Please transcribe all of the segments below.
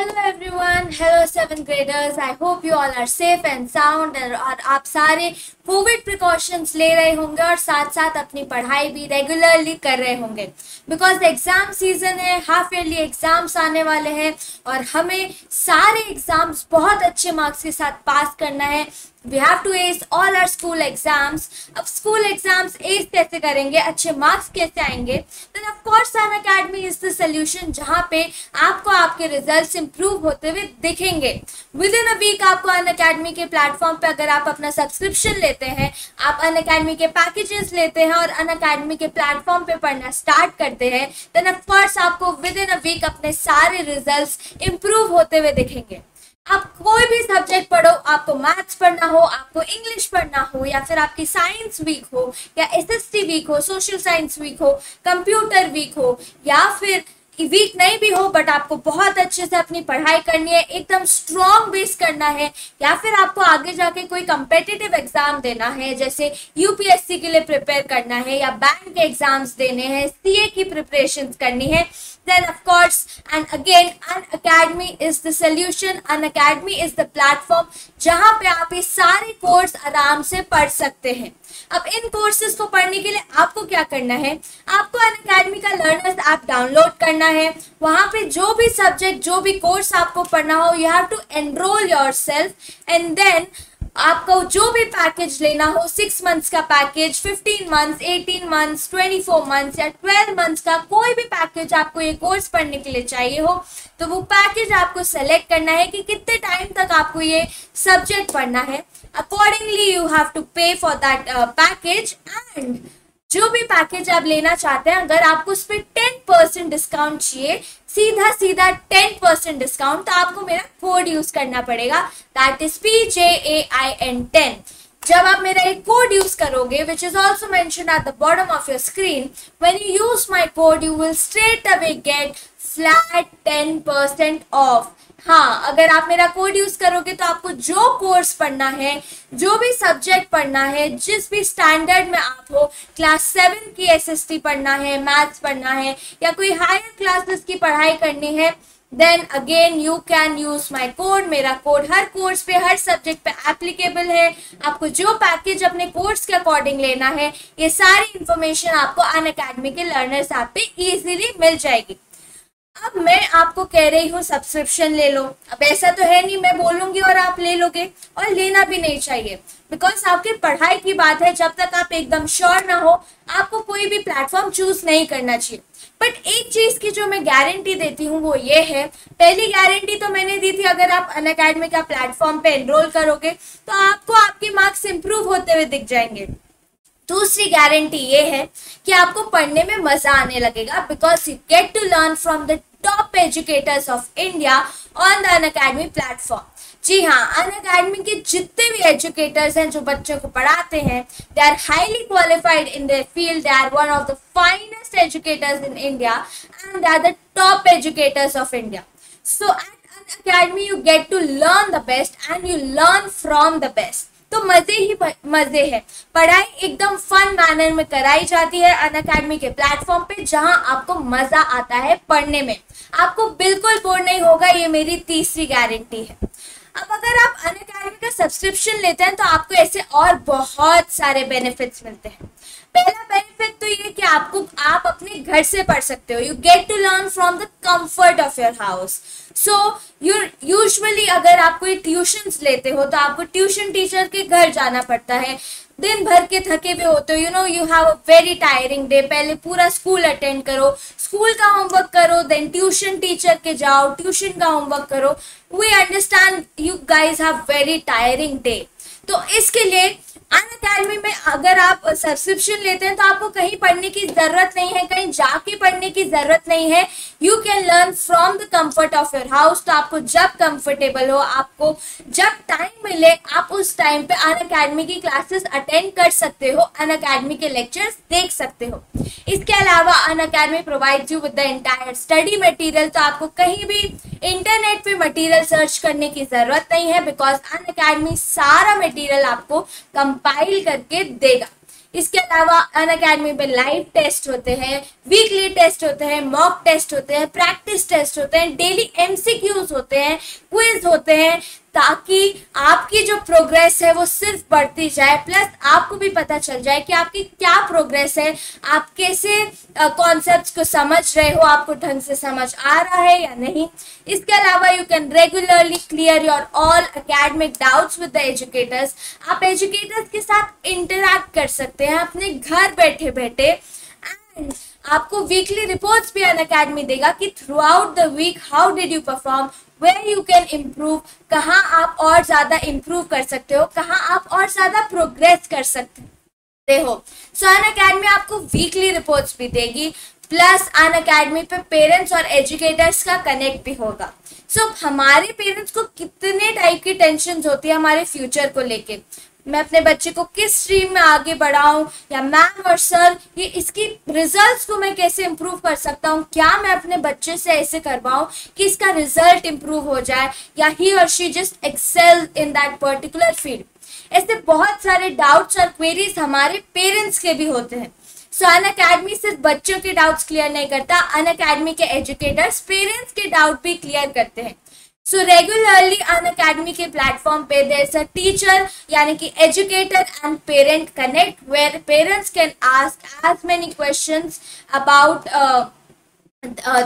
Hello everyone, hello seven graders. I hope you all are safe and sound और आप सारे Covid precautions ले रहे होंगे और साथ साथ अपनी पढ़ाई भी रेगुलरली कर रहे होंगे बिकॉज द एग्ज़ाम सीजन है, हाफ ईयरली एग्ज़ाम्स आने वाले हैं और हमें सारे एग्ज़ाम्स बहुत अच्छे मार्क्स के साथ पास करना है। We have to ace all our school exams. अब स्कूल एग्जाम्स एस कैसे करेंगे, अच्छे मार्क्स कैसे आएंगे? Then of course Unacademy is the solution, जहाँ पे आपको आपके रिजल्ट्स इंप्रूव होते हुए दिखेंगे। विद इन अ वीक आपको अनअकैडमी के प्लेटफॉर्म पे, अगर आप अपना सब्सक्रिप्शन लेते हैं, आप अनअकैडमी के पैकेजेस लेते हैं और अनअकैडमी के प्लेटफॉर्म पे पढ़ना स्टार्ट करते हैं, देन ऑफ कोर्स आपको विद इन अ वीक अपने सारे रिजल्ट्स इंप्रूव होते हुए दिखेंगे। आप कोई भी सब्जेक्ट पढ़ो, आपको मैथ्स पढ़ना हो, आपको इंग्लिश पढ़ना हो, या फिर आपकी साइंस वीक हो, या एसएसटी वीक हो, सोशल साइंस वीक हो, कंप्यूटर वीक हो, या फिर वीक नहीं भी हो बट आपको बहुत अच्छे से अपनी पढ़ाई करनी है, एकदम स्ट्रॉन्ग बेस करना है, या फिर आपको आगे जाके कोई कम्पिटिटिव एग्जाम देना है, जैसे यूपीएससी के लिए प्रिपेयर करना है या बैंक के एग्जाम्स देने हैं, सीए की प्रिपरेशन करनी है, then of course and again Unacademy is the solution. Unacademy is the platform जहाँ पे आप ये सारे कोर्स आराम से पढ़ सकते हैं। अब इन कोर्सेज को पढ़ने के लिए आपको क्या करना है, आपको अनअकैडमी का लर्नर्स ऐप डाउनलोड करना है। वहां पे जो भी सब्जेक्ट, जो भी कोर्स आपको पढ़ना हो, you have to enroll yourself and then आपको जो भी पैकेज लेना हो, 6 मंथ्स का पैकेज, 15 मंथ्स, 18 मंथ्स, 24 मंथ्स या 12 मंथ्स का कोई भी पैकेज आपको ये कोर्स पढ़ने के लिए चाहिए हो, तो वो पैकेज आपको सेलेक्ट करना है कि कितने टाइम तक आपको ये सब्जेक्ट पढ़ना है। Accordingly you have to pay for that package and जो भी पैकेज आप लेना चाहते हैं, अगर आपको उस पर 10% डिस्काउंट चाहिए, सीधा 10% डिस्काउंट, तो आपको मेरा कोड यूज करना पड़ेगा, दैट इज PJAI10। जब आप मेरा एक कोड यूज करोगे, which is also mentioned at the bottom of your screen, when you use my code you will straight away get flat 10% off. हाँ, अगर आप मेरा कोड यूज करोगे तो आपको जो कोर्स पढ़ना है, जो भी सब्जेक्ट पढ़ना है, जिस भी स्टैंडर्ड में आप हो, क्लास 7 की एसएसटी पढ़ना है, मैथ्स पढ़ना है, या कोई हायर क्लासेस की पढ़ाई करनी है, then again you can use my code. मेरा कोड हर कोर्स पे, हर सब्जेक्ट पे एप्लीकेबल है। आपको जो पैकेज अपने कोर्स के अकॉर्डिंग लेना है, ये सारी इंफॉर्मेशन आपको अनअकैडमी के लर्नर्स ऐप पे इजीली मिल जाएगी। अब मैं आपको कह रही हूँ सब्सक्रिप्शन ले लो, अब ऐसा तो है नहीं मैं बोलूंगी और आप ले लोगे, और लेना भी नहीं चाहिए बिकॉज आपकी पढ़ाई की बात है। जब तक आप एकदम श्योर ना हो, आपको कोई भी प्लेटफॉर्म चूज नहीं करना चाहिए। बट एक चीज की जो मैं गारंटी देती हूँ वो ये है, पहली गारंटी तो मैंने दी थी, अगर आप अनअकैडमी का प्लेटफॉर्म पे एनरोल करोगे तो आपको आपके मार्क्स इंप्रूव होते हुए दिख जाएंगे। दूसरी गारंटी ये है कि आपको पढ़ने में मजा आने लगेगा because you get to learn from the top educators of India on the Unacademy platform. जी हाँ, अनअकैडमी के जितने भी एजुकेटर्स हैं जो बच्चों को पढ़ाते हैं, they are highly qualified in their field, they are one of the finest educators in India and they are the top educators of India. So at Unacademy you get to learn the best and you learn from the best, तो मजे ही मजे है। पढ़ाई एकदम fun manner में कराई जाती है अनअकैडमी के प्लेटफॉर्म पे, जहां आपको मजा आता है पढ़ने में, आपको बिल्कुल बोर नहीं होगा, ये मेरी तीसरी गारंटी है। अब अगर आप अनअकैडमी का सब्सक्रिप्शन लेते हैं तो आपको ऐसे और बहुत सारे बेनिफिट्स मिलते हैं। पहला बेनिफिट तो ये कि आप अपने घर से पढ़ सकते हो, you get to learn from the comfort of your house. So usually अगर आप कोई ट्यूशंस लेते हो तो आपको ट्यूशन टीचर के घर जाना पड़ता है, दिन भर के थके हुए होते हो, you know you have a very tiring day, पहले पूरा स्कूल अटेंड करो, स्कूल का होमवर्क करो, देन ट्यूशन टीचर के जाओ, ट्यूशन का होमवर्क करो। We understand you guys have very tiring day. तो इसके लिए अनअकैडमी में अगर आप सब्सक्रिप्शन लेते हैं तो आपको कहीं पढ़ने की जरूरत नहीं है, कहीं जाके पढ़ने की जरूरत नहीं है, you can learn from the comfort of your house. तो आपको जब कंफर्टेबल हो, आपको जब टाइम मिले, आप उस टाइम पे अनअकैडमी की क्लासेस अटेंड कर सकते हो, अनअकैडमी के लेक्चर्स देख सकते हो। इसके अलावा Unacademy provides you with the entire study material, तो आपको कहीं भी इंटरनेट पे मटेरियल सर्च करने की जरूरत नहीं है बिकॉज अनअकैडमी सारा मटेरियल आपको कंपाइल करके देगा। इसके अलावा अनअकैडमी पे लाइव टेस्ट होते हैं, वीकली टेस्ट होते हैं, मॉक टेस्ट होते हैं, प्रैक्टिस टेस्ट होते हैं, डेली एमसीक्यूज होते हैं, क्विज होते हैं, ताकि आपकी जो प्रोग्रेस है वो सिर्फ बढ़ती जाए, प्लस आपको भी पता चल जाए कि आपकी क्या प्रोग्रेस है, आप कैसे कॉन्सेप्ट्स को समझ रहे हो, आपको ढंग से समझ आ रहा है या नहीं। इसके अलावा you can regularly clear your all academic doubts with the educators. आप एजुकेटर्स के साथ इंटरैक्ट कर सकते हैं अपने घर बैठे बैठे। एंड आपको वीकली रिपोर्ट्स भी अनअकैडमी देगा कि throughout the week how did you perform, where you can improve, कहाँ आप और ज़्यादा इम्प्रूव कर सकते हो, कहाँ आप और ज़्यादा प्रोग्रेस कर सकते हो। सो अनअकैडमी आपको वीकली रिपोर्ट्स भी देगी, प्लस अनअकैडमी पे पेरेंट्स और एजुकेटर्स का कनेक्ट भी होगा। सो हमारे पेरेंट्स को कितने टाइप की टेंशन होती है हमारे फ्यूचर को लेके, मैं अपने बच्चे को किस स्ट्रीम में आगे बढ़ाऊं, या मैम और सर ये इसकी रिजल्ट्स को मैं कैसे इम्प्रूव कर सकता हूं, क्या मैं अपने बच्चे से ऐसे करवाऊं कि इसका रिजल्ट इम्प्रूव हो जाए, या ही और she just excel in that particular field. ऐसे बहुत सारे डाउट्स और क्वेरीज हमारे पेरेंट्स के भी होते हैं। सो अनअकैडमी सिर्फ बच्चों के डाउट्स क्लियर नहीं करता, अनअकैडमी के एजुकेटर्स पेरेंट्स के डाउट भी क्लियर करते हैं। सो रेगुलरली अनअकैडमी के प्लेटफॉर्म पे देयर इज अ टीचर यानी कि educator and parent connect, where parents can ask as many questions about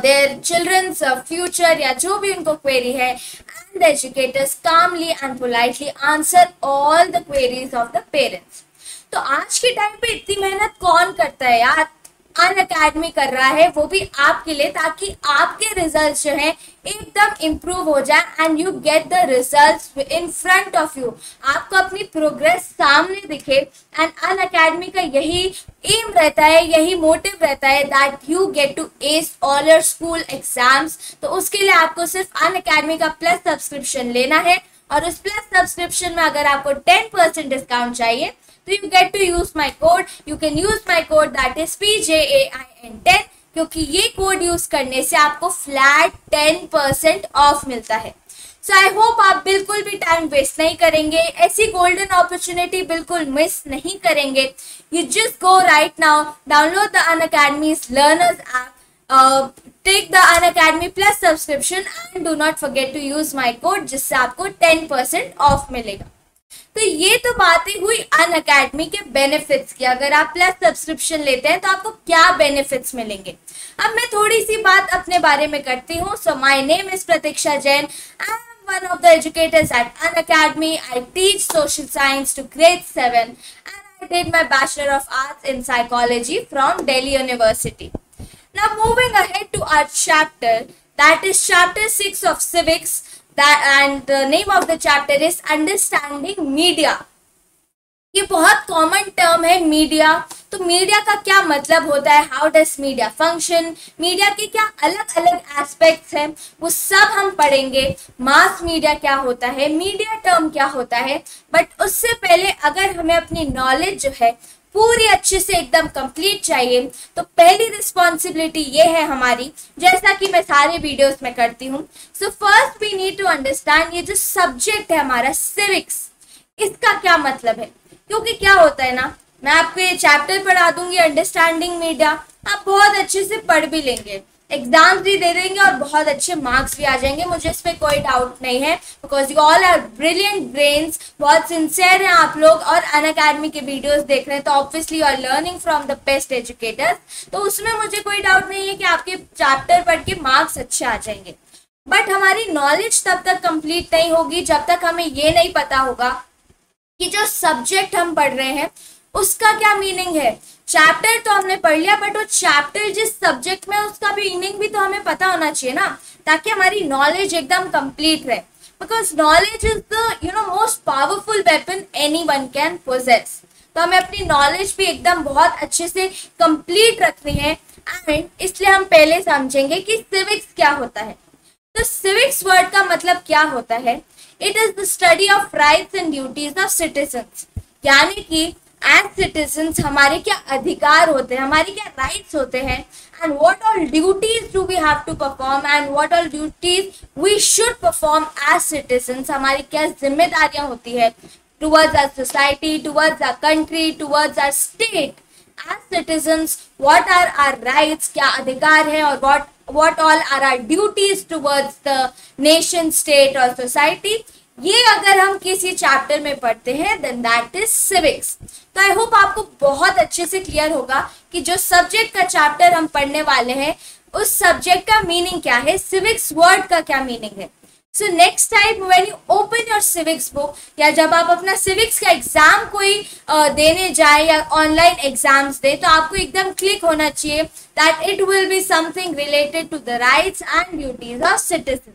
their children's future या जो भी उनको क्वेरी है, and the educators calmly and politely answer all the queries of the parents. तो आज के टाइम पे इतनी मेहनत कौन करता है यार, अनअकैडमी कर रहा है, वो भी आपके लिए, ताकि आपके रिजल्ट्स जो है एकदम इम्प्रूव हो जाए and you get the results in front of you, आपको अपनी प्रोग्रेस सामने दिखे। एंड अनअकैडमी का यही एम रहता है, यही मोटिव रहता है that you get to ace all your school exams. तो उसके लिए आपको सिर्फ अनअकैडमी का प्लस सब्सक्रिप्शन लेना है, और उस प्लस सब्सक्रिप्शन में अगर आपको 10% डिस्काउंट चाहिए तो you get to use my code, you can use my code that is PJAI10, क्योंकि ये कोड यूज करने से आपको फ्लैट 10% ऑफ मिलता है। सो आई होप आप बिल्कुल भी टाइम वेस्ट नहीं करेंगे, ऐसी गोल्डन अपॉर्चुनिटी बिल्कुल मिस नहीं करेंगे। You just go right now, download the Unacademy's learners app, take the Unacademy plus subscription and do not forget to use my code, जिससे आपको 10% ऑफ मिलेगा। तो ये तो बातें हुई अनअकैडमी के बेनिफिट्स की, अगर आप प्लस सब्सक्रिप्शन लेते हैं तो आपको क्या बेनिफिट्स मिलेंगे। अब मैं थोड़ी सी बात अपने बारे में करती हूँ। So my name is Pratiksha Jain, I am one of the educators at Unacademy. I teach social science to grade 7 and I did my bachelor of arts in psychology from Delhi university. Now moving ahead to our chapter, that is chapter 6 of civics, and the name of the chapter is understanding media. ये बहुत common term है media, तो media का क्या मतलब होता है, how does media function, media के क्या अलग अलग एस्पेक्ट्स हैं, वो सब हम पढ़ेंगे। मास मीडिया क्या होता है, मीडिया टर्म क्या होता है, बट उससे पहले अगर हमें अपनी नॉलेज जो है पूरी अच्छे से एकदम कंप्लीट चाहिए तो पहली रिस्पॉन्सिबिलिटी ये है हमारी, जैसा कि मैं सारे वीडियोस में करती हूँ। So first we need to understand ये जो सब्जेक्ट है हमारा सिविक्स, इसका क्या मतलब है, क्योंकि क्या होता है ना, मैं आपको ये चैप्टर पढ़ा दूंगी अंडरस्टैंडिंग मीडिया, आप बहुत अच्छे से पढ़ भी लेंगे, एग्जाम्स भी दे देंगे और बहुत अच्छे मार्क्स भी आ जाएंगे, मुझे इस पर कोई डाउट नहीं है, because you all are brilliant brains, बहुत सिंसियर हैं आप लोग और अनअकैडमी के वीडियोस देख रहे हैं, तो obviously you are learning from the best educators, तो उसमें मुझे कोई डाउट नहीं है कि आपके चैप्टर पढ़ के मार्क्स अच्छे आ जाएंगे। बट हमारी नॉलेज तब तक कंप्लीट नहीं होगी जब तक हमें ये नहीं पता होगा कि जो सब्जेक्ट हम पढ़ रहे हैं उसका क्या मीनिंग है। चैप्टर तो हमने पढ़ लिया, बट वो चैप्टर जिस सब्जेक्ट में उसका भी मीनिंग भी तो हमें पता होना चाहिए ना, ताकि हमारी नॉलेज एकदम कंप्लीट रहे, because knowledge is the most powerful weapon anyone can possess. तो हमें अपनी नॉलेज भी एकदम बहुत अच्छे से कंप्लीट रखनी है, एंड इसलिए हम पहले समझेंगे कि सिविक्स क्या होता है। तो सिविक्स वर्ड का मतलब क्या होता है, it is the study of rights and duties of citizens, यानी कि एज सिटीजन्स हमारे क्या अधिकार होते हैं, हमारे क्या राइट्स होते हैं, and what all duties do we have to perform, and what all duties we should perform as citizens, हमारी क्या जिम्मेदारियां होती है, towards our society, towards our country, towards our state. As citizens, what are our rights, क्या अधिकार हैं और what all are our duties towards the nation, state or society. ये अगर हम किसी चैप्टर में पढ़ते हैं then that is civics. तो आई होप आपको बहुत अच्छे से क्लियर होगा कि जो सब्जेक्ट का चैप्टर हम पढ़ने वाले हैं उस सब्जेक्ट का मीनिंग क्या है, सिविक्स वर्ड का क्या मीनिंग है. So next time when you open your civics book या जब आप अपना civics का एग्जाम कोई देने जाए या ऑनलाइन एग्जाम्स दे तो आपको एकदम क्लिक होना चाहिए that it will be something related to the rights and duties of citizens.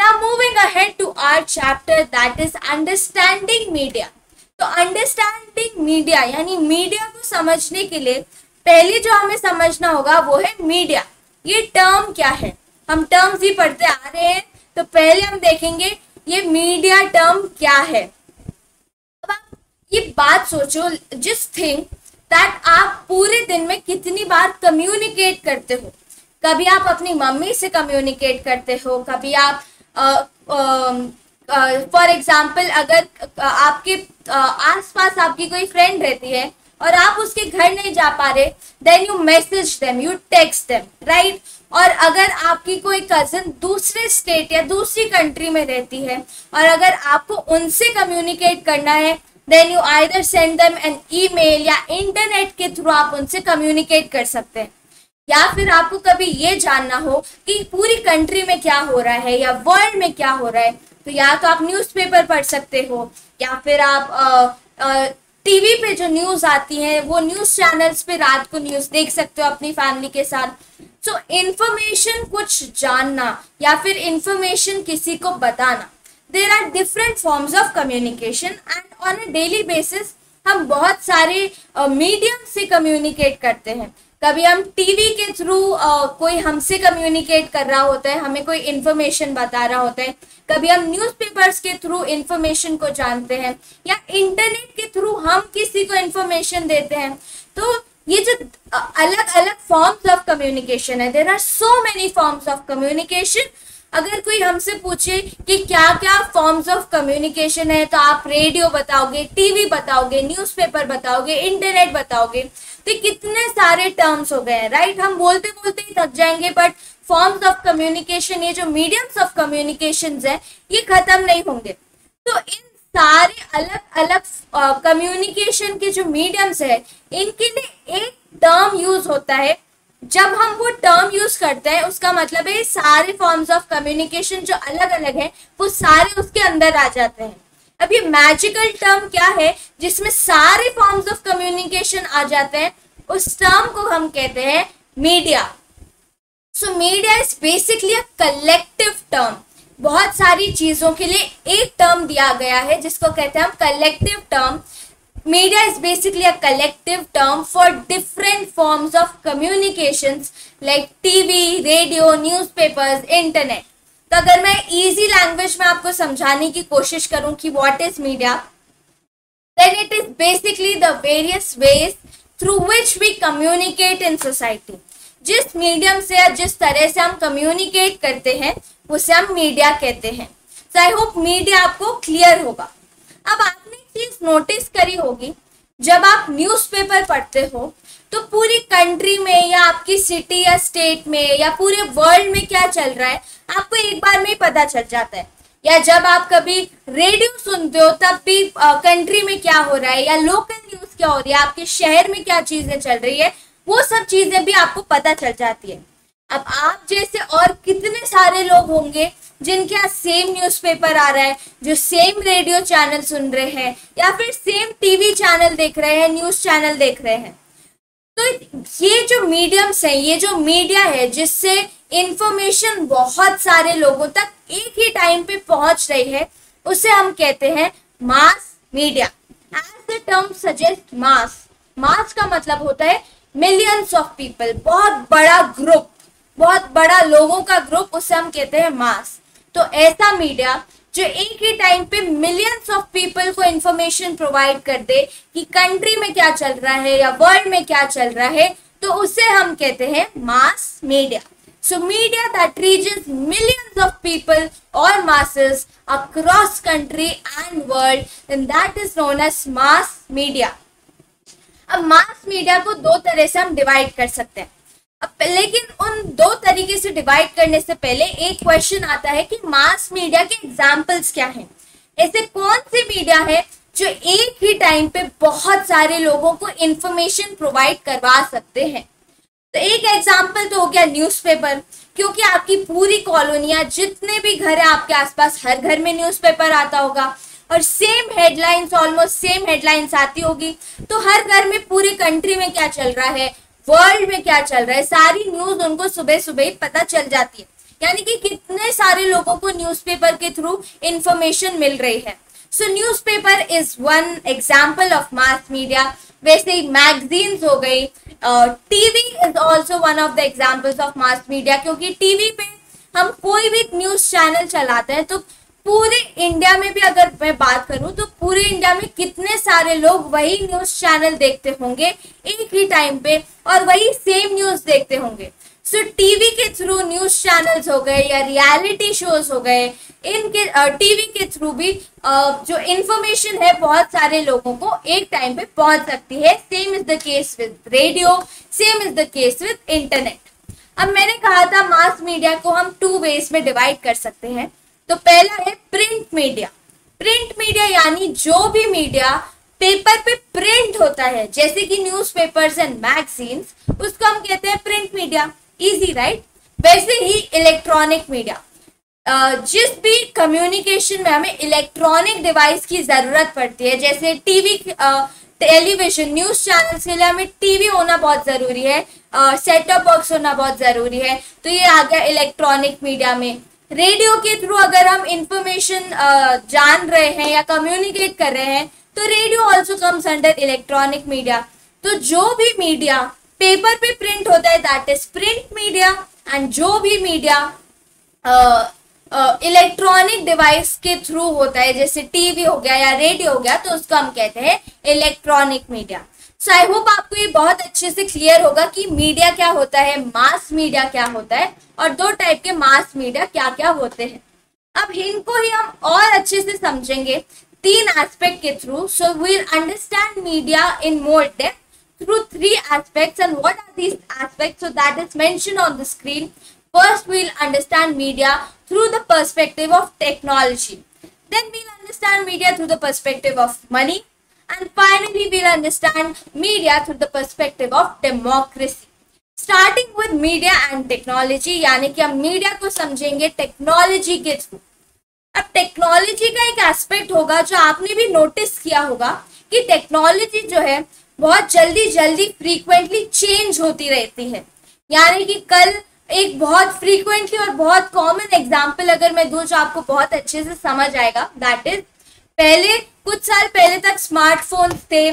Now moving ahead to our chapter that is understanding media. तो understanding media यानी मीडिया को समझने के लिए पहले जो हमें समझना होगा वो है मीडिया. ये टर्म क्या है, हम टर्म्स ही पढ़ते आ रहे हैं तो पहले हम देखेंगे ये मीडिया टर्म क्या है. अब आप ये बात सोचो, जस्ट थिंक दैट आप पूरे दिन में कितनी बार कम्युनिकेट करते हो. कभी आप अपनी मम्मी से कम्युनिकेट करते हो, कभी आप फॉर एग्जांपल अगर आपके आसपास आपकी कोई फ्रेंड रहती है और आप उसके घर नहीं जा पा रहे then you message them, you text them, right. और अगर आपकी कोई कज़न दूसरे स्टेट या दूसरी कंट्री में रहती है और अगर आपको उनसे कम्युनिकेट करना है then you either send them an email या इंटरनेट के थ्रू आप उनसे कम्युनिकेट कर सकते हैं. या फिर आपको कभी ये जानना हो कि पूरी कंट्री में क्या हो रहा है या वर्ल्ड में क्या हो रहा है तो या तो आप न्यूज़पेपर पढ़ सकते हो या फिर आप टीवी पे जो न्यूज़ आती है वो न्यूज़ चैनल्स पे रात को न्यूज़ देख सकते हो अपनी फैमिली के साथ. सो इन्फॉर्मेशन कुछ जानना या फिर इन्फॉर्मेशन किसी को बताना, there are different forms of communication and on a daily basis हम बहुत सारे मीडियम से कम्युनिकेट करते हैं. कभी हम टीवी के थ्रू कोई हमसे कम्युनिकेट कर रहा होता है, हमें कोई इन्फॉर्मेशन बता रहा होता है, कभी हम न्यूज़पेपर्स के थ्रू इन्फॉर्मेशन को जानते हैं या इंटरनेट के थ्रू हम किसी को इन्फॉर्मेशन देते हैं. तो ये जो अलग अलग फॉर्म्स ऑफ कम्युनिकेशन है, there are so many forms of communication. अगर कोई हमसे पूछे कि क्या क्या फॉर्म्स ऑफ कम्युनिकेशन है तो आप रेडियो बताओगे, टीवी बताओगे, न्यूज़पेपर बताओगे, इंटरनेट बताओगे. तो कितने सारे टर्म्स हो गए हैं, राइट. हम बोलते बोलते ही थक जाएंगे बट फॉर्म्स ऑफ कम्युनिकेशन, ये जो मीडियम्स ऑफ कम्युनिकेशन है ये खत्म नहीं होंगे. तो इन सारे अलग अलग कम्युनिकेशन के जो मीडियम्स है इनके लिए एक टर्म यूज होता है. जब हम वो टर्म यूज करते हैं उसका मतलब है सारे फॉर्म्स ऑफ कम्युनिकेशन जो अलग अलग हैं वो सारे उसके अंदर आ जाते हैं. अब ये मैजिकल टर्म क्या है जिसमें सारे फॉर्म्स ऑफ कम्युनिकेशन आ जाते हैं, उस टर्म को हम कहते हैं media. So media is basically a collective term. बहुत सारी चीजों के लिए एक टर्म दिया गया है जिसको कहते हैं हम collective term. Media is basically a collective term for different forms of communications like TV, radio, newspapers, internet. तो अगर मैं easy language में आपको समझाने की कोशिश करूं कि what is media, then it is basically the various ways through which we communicate in society. जिस medium से या जिस तरह से हम communicate करते हैं उसे हम media कहते हैं. So I hope media आपको clear होगा. अब आपने चीज नोटिस करी होगी, जब आप न्यूज़पेपर पढ़ते हो तो पूरी कंट्री में या आपकी सिटी या स्टेट में या पूरे वर्ल्ड में क्या चल रहा है आपको एक बार में ही पता चल जाता है. या जब आप कभी रेडियो सुनते हो तब भी कंट्री में क्या हो रहा है या लोकल न्यूज क्या हो रही है, आपके शहर में क्या चीजें चल रही है, वो सब चीजें भी आपको पता चल जाती है. अब आप जैसे और कितने सारे लोग होंगे जिनके यहाँ सेम न्यूज़पेपर आ रहा है, जो सेम रेडियो चैनल सुन रहे हैं या फिर सेम टीवी चैनल देख रहे हैं, न्यूज़ चैनल देख रहे हैं. तो ये जो मीडियम्स हैं, ये जो मीडिया है जिससे इंफॉर्मेशन बहुत सारे लोगों तक एक ही टाइम पे पहुंच रही है उसे हम कहते हैं mass media. As the term suggest, mass का मतलब होता है मिलियंस ऑफ पीपल, बहुत बड़ा ग्रुप, बहुत बड़ा लोगों का ग्रुप, उसे हम कहते हैं मास. तो ऐसा मीडिया जो एक ही टाइम पे मिलियंस ऑफ पीपल को इंफॉर्मेशन प्रोवाइड कर दे कि कंट्री में क्या चल रहा है या वर्ल्ड में क्या चल रहा है, तो उसे हम कहते हैं mass media. So media that reaches millions of people और masses across country and world, then that is known as mass media. अब मास मीडिया को दो तरह से हम डिवाइड कर सकते हैं, अब लेकिन उन दो तरीके से डिवाइड करने से पहले एक क्वेश्चन आता है कि मास मीडिया के एग्जांपल्स क्या हैं, ऐसे कौन सी मीडिया है जो एक ही टाइम पे बहुत सारे लोगों को इंफॉर्मेशन प्रोवाइड करवा सकते हैं। तो एक एग्जांपल तो हो गया न्यूज़पेपर, क्योंकि आपकी पूरी कॉलोनिया जितने भी घर है आपके आसपास हर घर में न्यूज़पेपर आता होगा और same headlines, almost same headlines आती होगी, तो हर घर में पूरी कंट्री में क्या चल रहा है, वर्ल्ड में क्या चल रहा है, सारी न्यूज उनको सुबह सुबह ही पता चल जाती है, यानी कि कितने सारे लोगों को न्यूज़पेपर के थ्रू इंफॉर्मेशन मिल रही है। So newspaper is one example of mass media. वैसे ही मैगजीन्स हो गई, TV is also one of the examples of mass media, क्योंकि टीवी पे हम कोई भी न्यूज चैनल चलाते हैं तो पूरे इंडिया में भी अगर मैं बात करूं तो पूरे इंडिया में कितने सारे लोग वही न्यूज़ चैनल देखते होंगे एक ही टाइम पे और वही सेम न्यूज़ देखते होंगे। सो टीवी के थ्रू न्यूज़ चैनल्स हो गए या रियलिटी शोज हो गए, इनके टीवी के थ्रू भी जो इन्फॉर्मेशन है बहुत सारे लोगों को एक टाइम पे पहुंच सकती है। Same is the case with radio, same is the case with internet. अब मैंने कहा था मास मीडिया को हम टू वेज में डिवाइड कर सकते हैं, तो पहला है प्रिंट मीडिया। प्रिंट मीडिया यानी जो भी मीडिया पेपर पे प्रिंट होता है, जैसे कि न्यूज़पेपर्स एंड मैगजीन्स, उसको हम कहते हैं प्रिंट मीडिया। Easy right. वैसे ही इलेक्ट्रॉनिक मीडिया, जिस भी कम्युनिकेशन में हमें इलेक्ट्रॉनिक डिवाइस की जरूरत पड़ती है, जैसे टीवी, टेलीविजन, न्यूज चैनल्स के लिए हमें टीवी होना बहुत जरूरी है, सेट टॉप बॉक्स होना बहुत जरूरी है, तो ये आ गया इलेक्ट्रॉनिक मीडिया में। रेडियो के थ्रू अगर हम इंफॉर्मेशन जान रहे हैं या कम्युनिकेट कर रहे हैं तो radio also comes under electronic media. तो जो भी मीडिया पेपर पे प्रिंट होता है that is print media, and जो भी मीडिया इलेक्ट्रॉनिक डिवाइस के थ्रू होता है जैसे टीवी हो गया या रेडियो हो गया तो उसको हम कहते हैं electronic media. So I hope आपको ये बहुत अच्छे से क्लियर होगा कि मीडिया क्या होता है, मास मीडिया क्या होता है और दो टाइप के मास मीडिया क्या क्या होते हैं। अब इनको ही हम और अच्छे से समझेंगे तीन एस्पेक्ट के through. So we will understand media in more depth through three aspects, and what are these aspects, so that is mention on the screen. First we will understand media through the perspective of technology, then we will understand media through the perspective of money, and finally we'll understand media through the perspective of democracy. Starting with media and technology, यानी कि हम media को समझेंगे technology के through. अब technology का एक aspect होगा जो आपने भी नोटिस किया होगा कि टेक्नोलॉजी जो है बहुत जल्दी जल्दी फ्रीक्वेंटली चेंज होती रहती है, यानी कि कल एक बहुत फ्रीक्वेंटली और बहुत कॉमन एग्जाम्पल अगर मैं दूं जो आपको बहुत अच्छे से समझ आएगा, दैट इज पहले कुछ साल पहले तक स्मार्टफोन्स थे,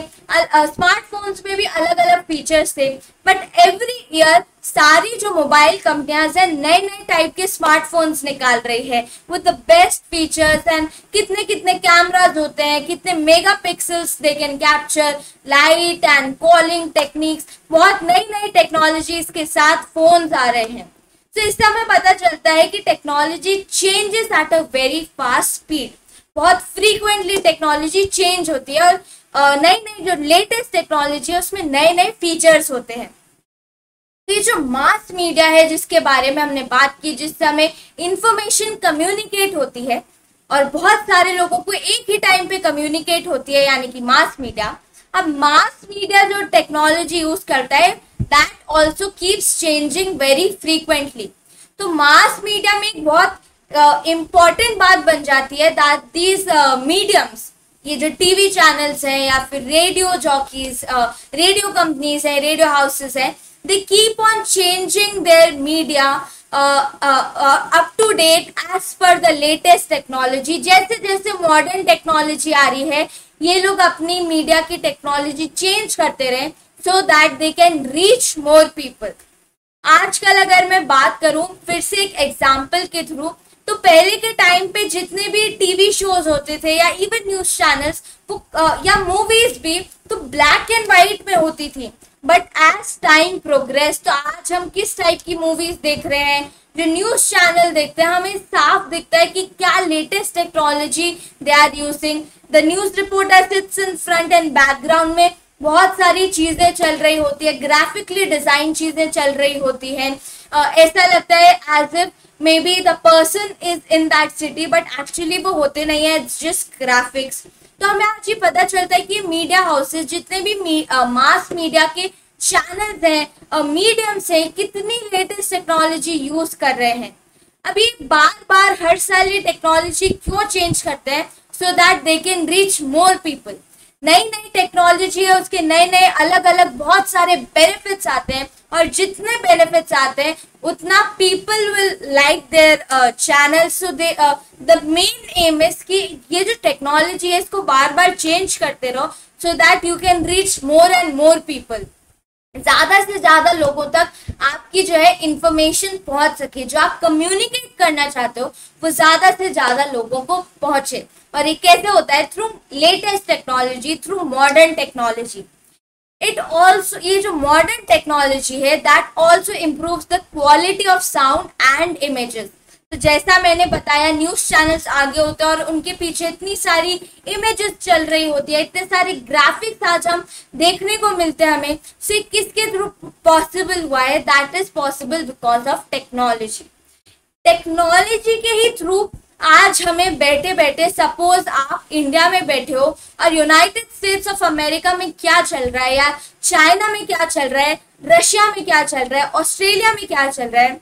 स्मार्टफोन्स में भी अलग अलग फीचर्स थे, बट एवरी ईयर सारी जो मोबाइल कंपनियां हैं नए नए टाइप के स्मार्टफोन्स निकाल रही है with the best features, and कितने कितने कैमराज होते हैं, कितने megapixels they can capture, light and calling techniques, बहुत नई नई टेक्नोलॉजीज के साथ फोन्स आ रहे हैं। तो इससे हमें पता चलता है कि technology changes at a very fast speed, बहुत फ्रीक्वेंटली टेक्नोलॉजी चेंज होती है और नई नई जो लेटेस्ट टेक्नोलॉजी है उसमें नए नए फीचर्स होते हैं। तो ये जो मास मीडिया है जिसके बारे में हमने बात की, जिससे हमें इंफॉर्मेशन कम्युनिकेट होती है और बहुत सारे लोगों को एक ही टाइम पे कम्युनिकेट होती है, यानी कि मास मीडिया। अब मास मीडिया जो टेक्नोलॉजी यूज करता है that also keeps changing very frequently. तो मास मीडिया में एक बहुत इम्पॉर्टेंट बात बन जाती है दैट दीज मीडियम्स, ये जो टीवी चैनल्स हैं या फिर रेडियो जॉकीज, रेडियो कंपनीज हैं, रेडियो हाउसेस हैं, they keep on changing their media up to date as per the latest technology. जैसे जैसे मॉडर्न टेक्नोलॉजी आ रही है ये लोग अपनी मीडिया की टेक्नोलॉजी चेंज करते रहे so that they can reach more people. आजकल अगर मैं बात करूँ फिर से एक एग्जाम्पल के थ्रू, तो पहले के टाइम पे जितने भी टीवी शोज होते थे या इवन न्यूज चैनल्स या मूवीज भी, तो ब्लैक एंड वाइट में होती थी, बट एज टाइम प्रोग्रेस, तो आज हम किस टाइप की मूवीज देख रहे हैं, जो न्यूज चैनल देखते हैं हमें साफ दिखता है कि क्या latest technology they are using. The news reporter sits in front and background में बहुत सारी चीजें चल रही होती है, ग्राफिकली डिजाइन चीजें चल रही होती हैं, ऐसा लगता है as if maybe the person is in that city, but actually वो होते नहीं है, इट्स जस्ट ग्राफिक्स। तो हमें आज ये पता चलता है कि मीडिया हाउसेस, जितने भी मास मीडिया के चैनल्स हैं, मीडियम्स हैं, कितनी लेटेस्ट टेक्नोलॉजी यूज कर रहे हैं। अभी बार बार हर साल ये टेक्नोलॉजी क्यों चेंज करते हैं, so that they can reach more people. नई नई टेक्नोलॉजी है, उसके नए नए अलग अलग बहुत सारे बेनिफिट्स आते हैं, और जितने बेनिफिट्स आते हैं उतना people will like their channel. So they the main aim is कि ये जो टेक्नोलॉजी है इसको बार बार चेंज करते रहो, so that you can reach more and more people. ज़्यादा से ज़्यादा लोगों तक आपकी जो है इंफॉर्मेशन पहुंच सके, जो आप कम्युनिकेट करना चाहते हो वो ज़्यादा से ज़्यादा लोगों को पहुंचे। और ये कैसे होता है, through latest technology, through modern technology. It also, ये जो मॉडर्न टेक्नोलॉजी है that also improves the quality of sound and images. तो जैसा मैंने बताया, न्यूज चैनल्स आगे होते हैं और उनके पीछे इतनी सारी इमेजेस चल रही होती है, इतने सारे ग्राफिक्स आज हम देखने को मिलते हैं हमें। सो किसके थ्रू पॉसिबल हुआ है, that is possible because of technology. Technology के ही थ्रू आज हमें बैठे बैठे, सपोज आप इंडिया में बैठे हो और यूनाइटेड स्टेट्स ऑफ अमेरिका में क्या चल रहा है, या चाइना में क्या चल रहा है, रशिया में क्या चल रहा है, ऑस्ट्रेलिया में क्या चल रहा है,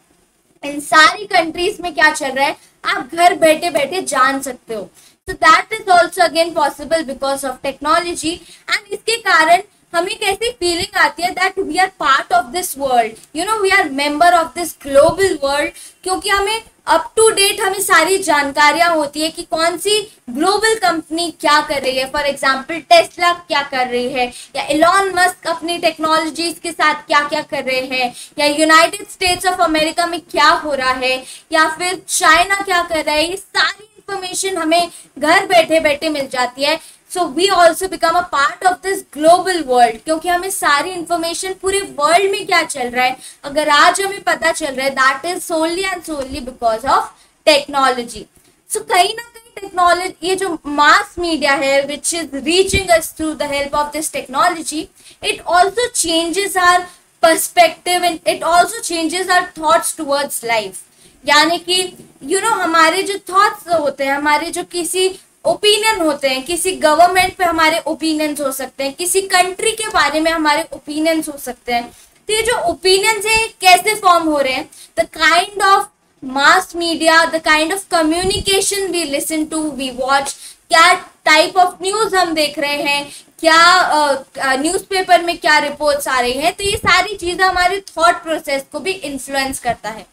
इन सारी कंट्रीज में क्या चल रहा है, आप घर बैठे बैठे जान सकते हो। So that is also again possible because of technology. And इसके कारण हमें कैसी फीलिंग आती है, that we are part of this world, you know, we are member of this global world, क्योंकि हमें अप टू डेट हमें सारी जानकारियां होती है कि कौन सी ग्लोबल कंपनी क्या कर रही है। फॉर एग्जाम्पल टेस्ला क्या कर रही है, या एलॉन मस्क अपनी टेक्नोलॉजीज के साथ क्या क्या कर रहे हैं, या यूनाइटेड स्टेट्स ऑफ अमेरिका में क्या हो रहा है, या फिर चाइना क्या कर रहा है। ये सारी इंफॉर्मेशन हमें घर बैठे बैठे मिल जाती है। So we also become a part of this global world, क्योंकि हमें सारी इन्फॉर्मेशन पूरे वर्ल्ड में क्या चल रहा है अगर आज हमें पता चल रहा है, that is solely and solely because of technology. So कहीं ना कहीं टेक्नोलॉजी, ये जो मास मीडिया है which is reaching us through the help of this technology, it also changes our perspective and it also changes our thoughts towards life. यानी कि you know, हमारे जो थॉट्स होते हैं, हमारे जो किसी ओपिनियन होते हैं, किसी गवर्नमेंट पे हमारे ओपिनियंस हो सकते हैं, किसी कंट्री के बारे में हमारे ओपिनियंस हो सकते हैं। तो ये जो ओपिनियंस है कैसे फॉर्म हो रहे हैं, the kind of mass media, the kind of communication we listen to, we watch, क्या टाइप ऑफ न्यूज हम देख रहे हैं, क्या न्यूज़पेपर में क्या रिपोर्ट्स आ रही हैं। तो ये सारी चीज़ें हमारे थॉट प्रोसेस को भी इन्फ्लुएंस करता है।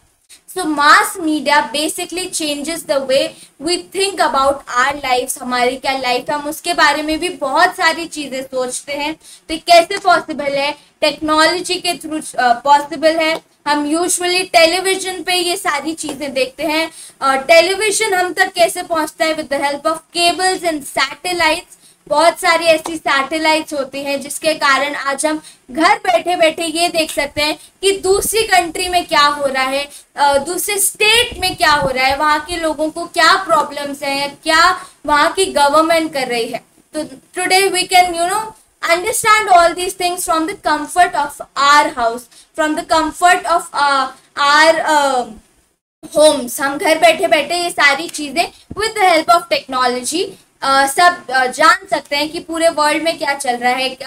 So mass media basically changes the way we think about our lives. हमारी क्या लाइफ है, हम उसके बारे में भी बहुत सारी चीजें सोचते हैं। तो कैसे पॉसिबल है, टेक्नोलॉजी के थ्रू पॉसिबल है। हम यूजुअली टेलीविजन पे ये सारी चीजें देखते हैं, और टेलीविजन हम तक कैसे पहुंचता है, with the help of cables and satellites. बहुत सारी ऐसी सैटेलाइट्स होती हैं जिसके कारण आज हम घर बैठे बैठे ये देख सकते हैं कि दूसरी कंट्री में क्या हो रहा है, दूसरे स्टेट में क्या हो रहा है, वहाँ के लोगों को क्या प्रॉब्लम्स हैं, क्या वहाँ की गवर्नमेंट कर रही है। तो today we can you know understand all these things from the comfort of our house, from the comfort of our homes. हम घर बैठे बैठे ये सारी चीज़ें with the help of technology सब जान सकते हैं कि पूरे वर्ल्ड में क्या चल रहा है।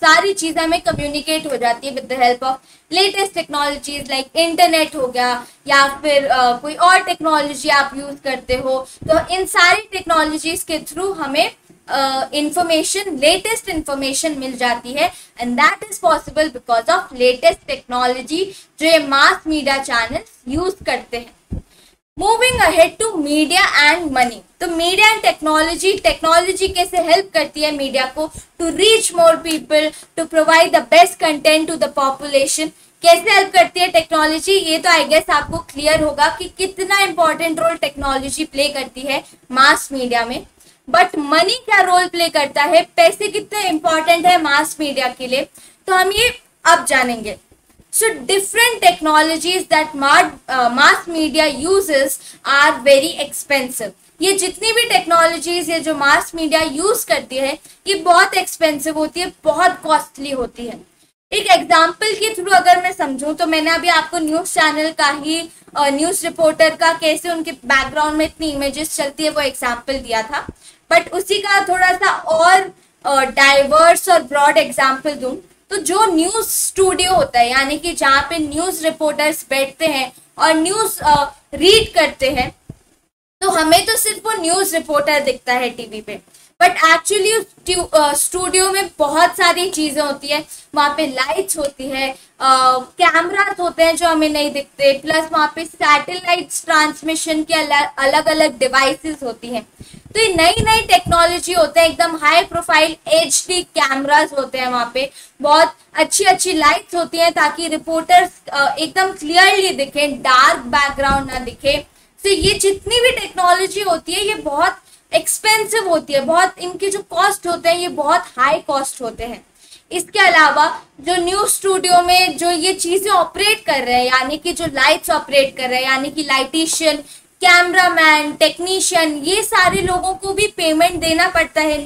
सारी चीज़ें हमें कम्युनिकेट हो जाती है with the help of latest technologies, like internet हो गया, या फिर कोई और टेक्नोलॉजी आप यूज़ करते हो। तो इन सारी टेक्नोलॉजीज के थ्रू हमें इंफॉर्मेशन, लेटेस्ट इंफॉर्मेशन मिल जाती है, and that is possible because of latest technology जो ये मास मीडिया चैनल्स यूज़ करते हैं। Moving ahead to media and money. तो मीडिया एंड टेक्नोलॉजी, टेक्नोलॉजी कैसे हेल्प करती है मीडिया को to reach more people, to provide the best content to the population. कैसे हेल्प करती है टेक्नोलॉजी, ये तो आई गेस आपको क्लियर होगा कि कितना इंपॉर्टेंट रोल टेक्नोलॉजी प्ले करती है मास मीडिया में। बट मनी क्या रोल प्ले करता है, पैसे कितने इंपॉर्टेंट है मास मीडिया के लिए। तो हम ये अब जानेंगे. So different technologies that mass media uses are very expensive. ये जितनी भी टेक्नोलॉजीज ये जो मास मीडिया यूज करती है ये बहुत एक्सपेंसिव होती है, बहुत कॉस्टली होती है. एक एग्जांपल के थ्रू अगर मैं समझूं तो मैंने अभी आपको न्यूज़ चैनल का ही न्यूज़ रिपोर्टर का कैसे उनके बैकग्राउंड में इतनी इमेजेस चलती है वो एग्जांपल दिया था. बट उसी का थोड़ा सा और डाइवर्स और ब्रॉड एग्जाम्पल दूँ तो जो न्यूज़ स्टूडियो होता है यानी कि जहाँ पे न्यूज़ रिपोर्टर्स बैठते हैं और न्यूज़ रीड करते हैं, तो हमें तो सिर्फ वो न्यूज़ रिपोर्टर दिखता है टीवी पे, बट एक्चुअली स्टूडियो में बहुत सारी चीज़ें होती है. वहाँ पे लाइट्स होती है, कैमरास होते हैं जो हमें नहीं दिखते, प्लस वहाँ पे सैटेलाइट्स ट्रांसमिशन के अलग अलग डिवाइसेस होती हैं. तो ये नई नई टेक्नोलॉजी होते हैं, एकदम हाई प्रोफाइल HD कैमरास होते हैं, वहाँ पे बहुत अच्छी अच्छी लाइट्स होती हैं ताकि रिपोर्टर्स एकदम क्लियरली दिखें, डार्क बैकग्राउंड ना दिखे. तो ये जितनी भी टेक्नोलॉजी होती है ये बहुत एक्सपेंसिव होती है, बहुत इनके जो कॉस्ट होते हैं ये बहुत हाई कॉस्ट होते हैं. इसके अलावा जो न्यूज़ स्टूडियो में जो ये चीज़ें ऑपरेट कर रहे हैं यानी कि जो लाइट्स ऑपरेट कर रहे हैं यानी कि लाइटिशियन, कैमरामैन, टेक्नीशियन, ये सारे लोगों को भी पेमेंट देना पड़ता है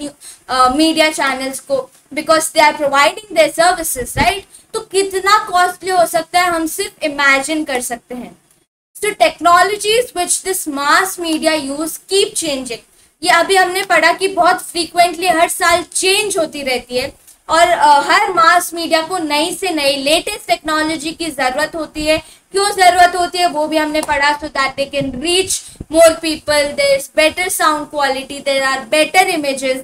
मीडिया चैनल्स को, because they are providing their services, right. तो कितना कॉस्टली हो सकता है हम सिर्फ इमेजिन कर सकते हैं. So technologies which this mass media use keep changing. ये अभी हमने पढ़ा कि बहुत फ्रीक्वेंटली हर साल चेंज होती रहती है और हर मास मीडिया को नई से नई लेटेस्ट टेक्नोलॉजी की ज़रूरत होती है. क्यों ज़रूरत होती है वो भी हमने पढ़ा. So that they can reach more people, there is better sound quality, there are better images.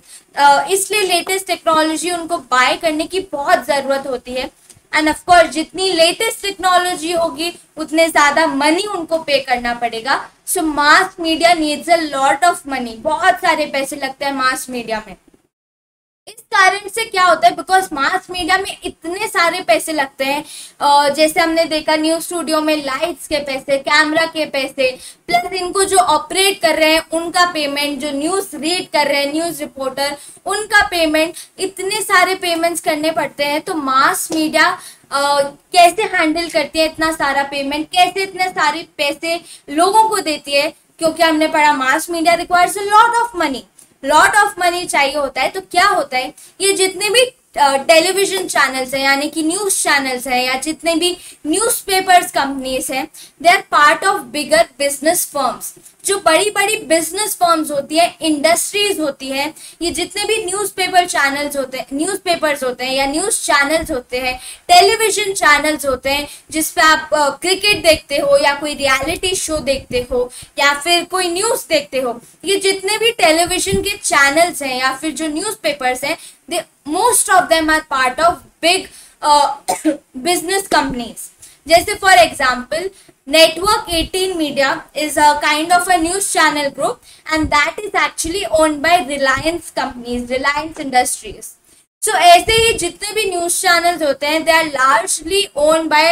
इसलिए लेटेस्ट टेक्नोलॉजी उनको बाय करने की बहुत ज़रूरत होती है. एंड ऑफकोर्स जितनी लेटेस्ट टेक्नोलॉजी होगी उतने ज़्यादा मनी उनको पे करना पड़ेगा. So mass media needs a lot of money, बहुत सारे पैसे लगते हैं मास मीडिया में. इस कारण से क्या होता है, बिकॉज मास मीडिया में इतने सारे पैसे लगते हैं, जैसे हमने देखा न्यूज़ स्टूडियो में लाइट्स के पैसे, कैमरा के पैसे, प्लस इनको जो ऑपरेट कर रहे हैं उनका पेमेंट, जो न्यूज़ रीड कर रहे हैं न्यूज़ रिपोर्टर उनका पेमेंट, इतने सारे पेमेंट्स करने पड़ते हैं. तो मास मीडिया कैसे हैंडल करती है इतना सारा पेमेंट, कैसे इतने सारे पैसे लोगों को देती है, क्योंकि हमने पढ़ा mass media requires a lot of money. Lot of money चाहिए होता है. तो क्या होता है, ये जितने भी टेलीविजन चैनल्स हैं यानी कि न्यूज़ चैनल्स हैं या जितने भी न्यूज़पेपर्स कंपनीज हैं, they are part of bigger business firms. जो बड़ी बड़ी बिजनेस फर्म्स होती हैं, इंडस्ट्रीज होती हैं, ये जितने भी न्यूज़पेपर्स होते हैं या न्यूज़ चैनल्स होते हैं, टेलीविजन चैनल्स होते हैं जिस पे आप क्रिकेट देखते हो या कोई रियलिटी शो देखते हो या फिर कोई न्यूज़ देखते हो, ये जितने भी टेलीविजन के चैनल्स हैं या फिर जो न्यूज़पेपर्स हैं, they most of them are part of big business companies. जैसे for example Network18 Media is a kind of a news channel group and that is actually owned by Reliance companies, Reliance Industries. So ऐसे ही जितने भी news channels होते हैं, they are largely owned by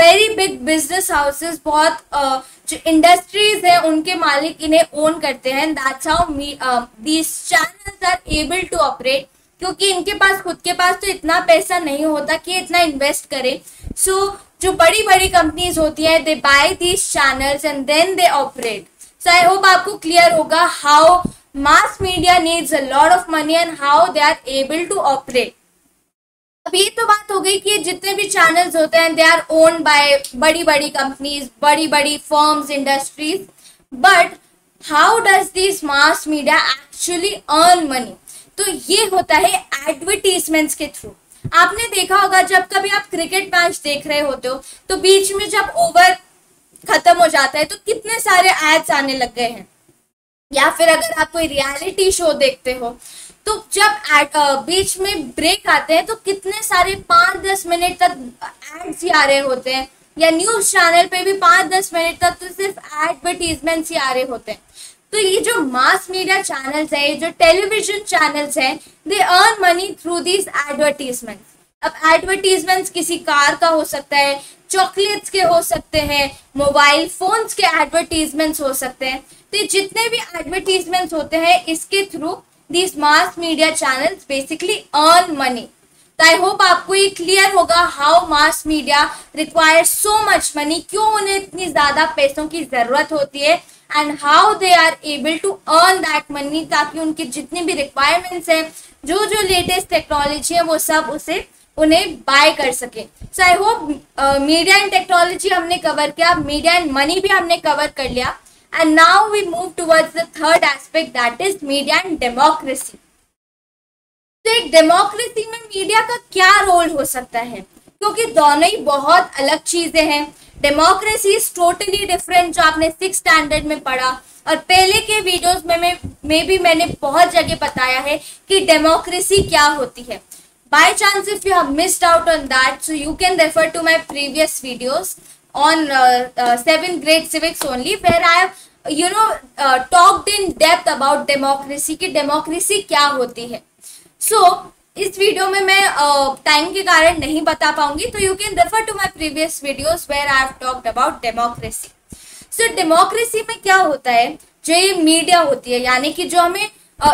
very big business houses. बहुत जो industries हैं उनके मालिक इन्हें own करते हैं. That's how these channels are able to operate. क्योंकि इनके पास खुद के पास तो इतना पैसा नहीं होता कि इतना इन्वेस्ट करें. सो जो बड़ी बड़ी कंपनीज होती हैं, they buy these channels and then they operate. So I hope आपको क्लियर होगा how mass media needs a lot of money and how they are able to operate. अब ये तो बात हो गई कि जितने भी चैनल्स होते हैं दे आर ओन्ड बाय बड़ी बड़ी कंपनीज, बड़ी बड़ी firms, industries. But how does this mass media actually earn money? तो ये होता है एडवर्टीजमेंट्स के थ्रू. आपने देखा होगा जब कभी आप क्रिकेट मैच देख रहे होते हो तो बीच में जब ओवर खत्म हो जाता है तो कितने सारे एड्स आने लग गए हैं. या फिर अगर आप कोई रियलिटी शो देखते हो तो जब बीच में ब्रेक आते हैं तो कितने सारे 5-10 मिनट तक एड्स ही आ रहे होते हैं. या न्यूज़ चैनल पे भी 5-10 मिनट तक तो सिर्फ एडवर्टीजमेंट्स ही आ रहे होते हैं. तो ये जो मास मीडिया चैनल्स है, जो टेलीविजन चैनल्स हैं, they earn money through this advertisements. अब एडवर्टीजमेंट्स किसी कार का हो सकता है, चॉकलेट्स के हो सकते हैं, मोबाइल फोन्स के एडवर्टीजमेंट्स हो सकते हैं. तो जितने भी एडवर्टीजमेंट्स होते हैं इसके through this mass media channels basically earn money. तो आई होप आपको ये क्लियर होगा how mass media require so much money, क्यों उन्हें इतनी ज़्यादा पैसों की ज़रूरत होती है and how they are able to earn that money, ताकि उनके जितने भी रिक्वायरमेंट्स हैं, जो जो लेटेस्ट टेक्नोलॉजी है वो सब उसे उन्हें बाय कर सके। So I hope media and technology हमने कवर किया, मीडिया एंड मनी भी हमने कवर कर लिया and now we move towards the third aspect that is media and democracy. तो एक डेमोक्रेसी में मीडिया का क्या रोल हो सकता है, क्योंकि दोनों ही बहुत अलग चीजें हैं। डेमोक्रेसी इज टोटली डिफरेंट, जो आपने 6th स्टैंडर्ड में पढ़ा और पहले के वीडियोस में भी मैंने बहुत जगह बताया है कि डेमोक्रेसी क्या होती है। By chance if you have missed out on that, so you can refer to my previous videos on 7th grade civics only, where I have talked in depth about democracy, कि democracy क्या होती है। इस video में मैं time के कारण नहीं बता पाऊंगी, तो you can refer to my previous videos where I have talked about democracy. So democracy में क्या होता है, जो ये मीडिया होती है, यानी कि जो हमें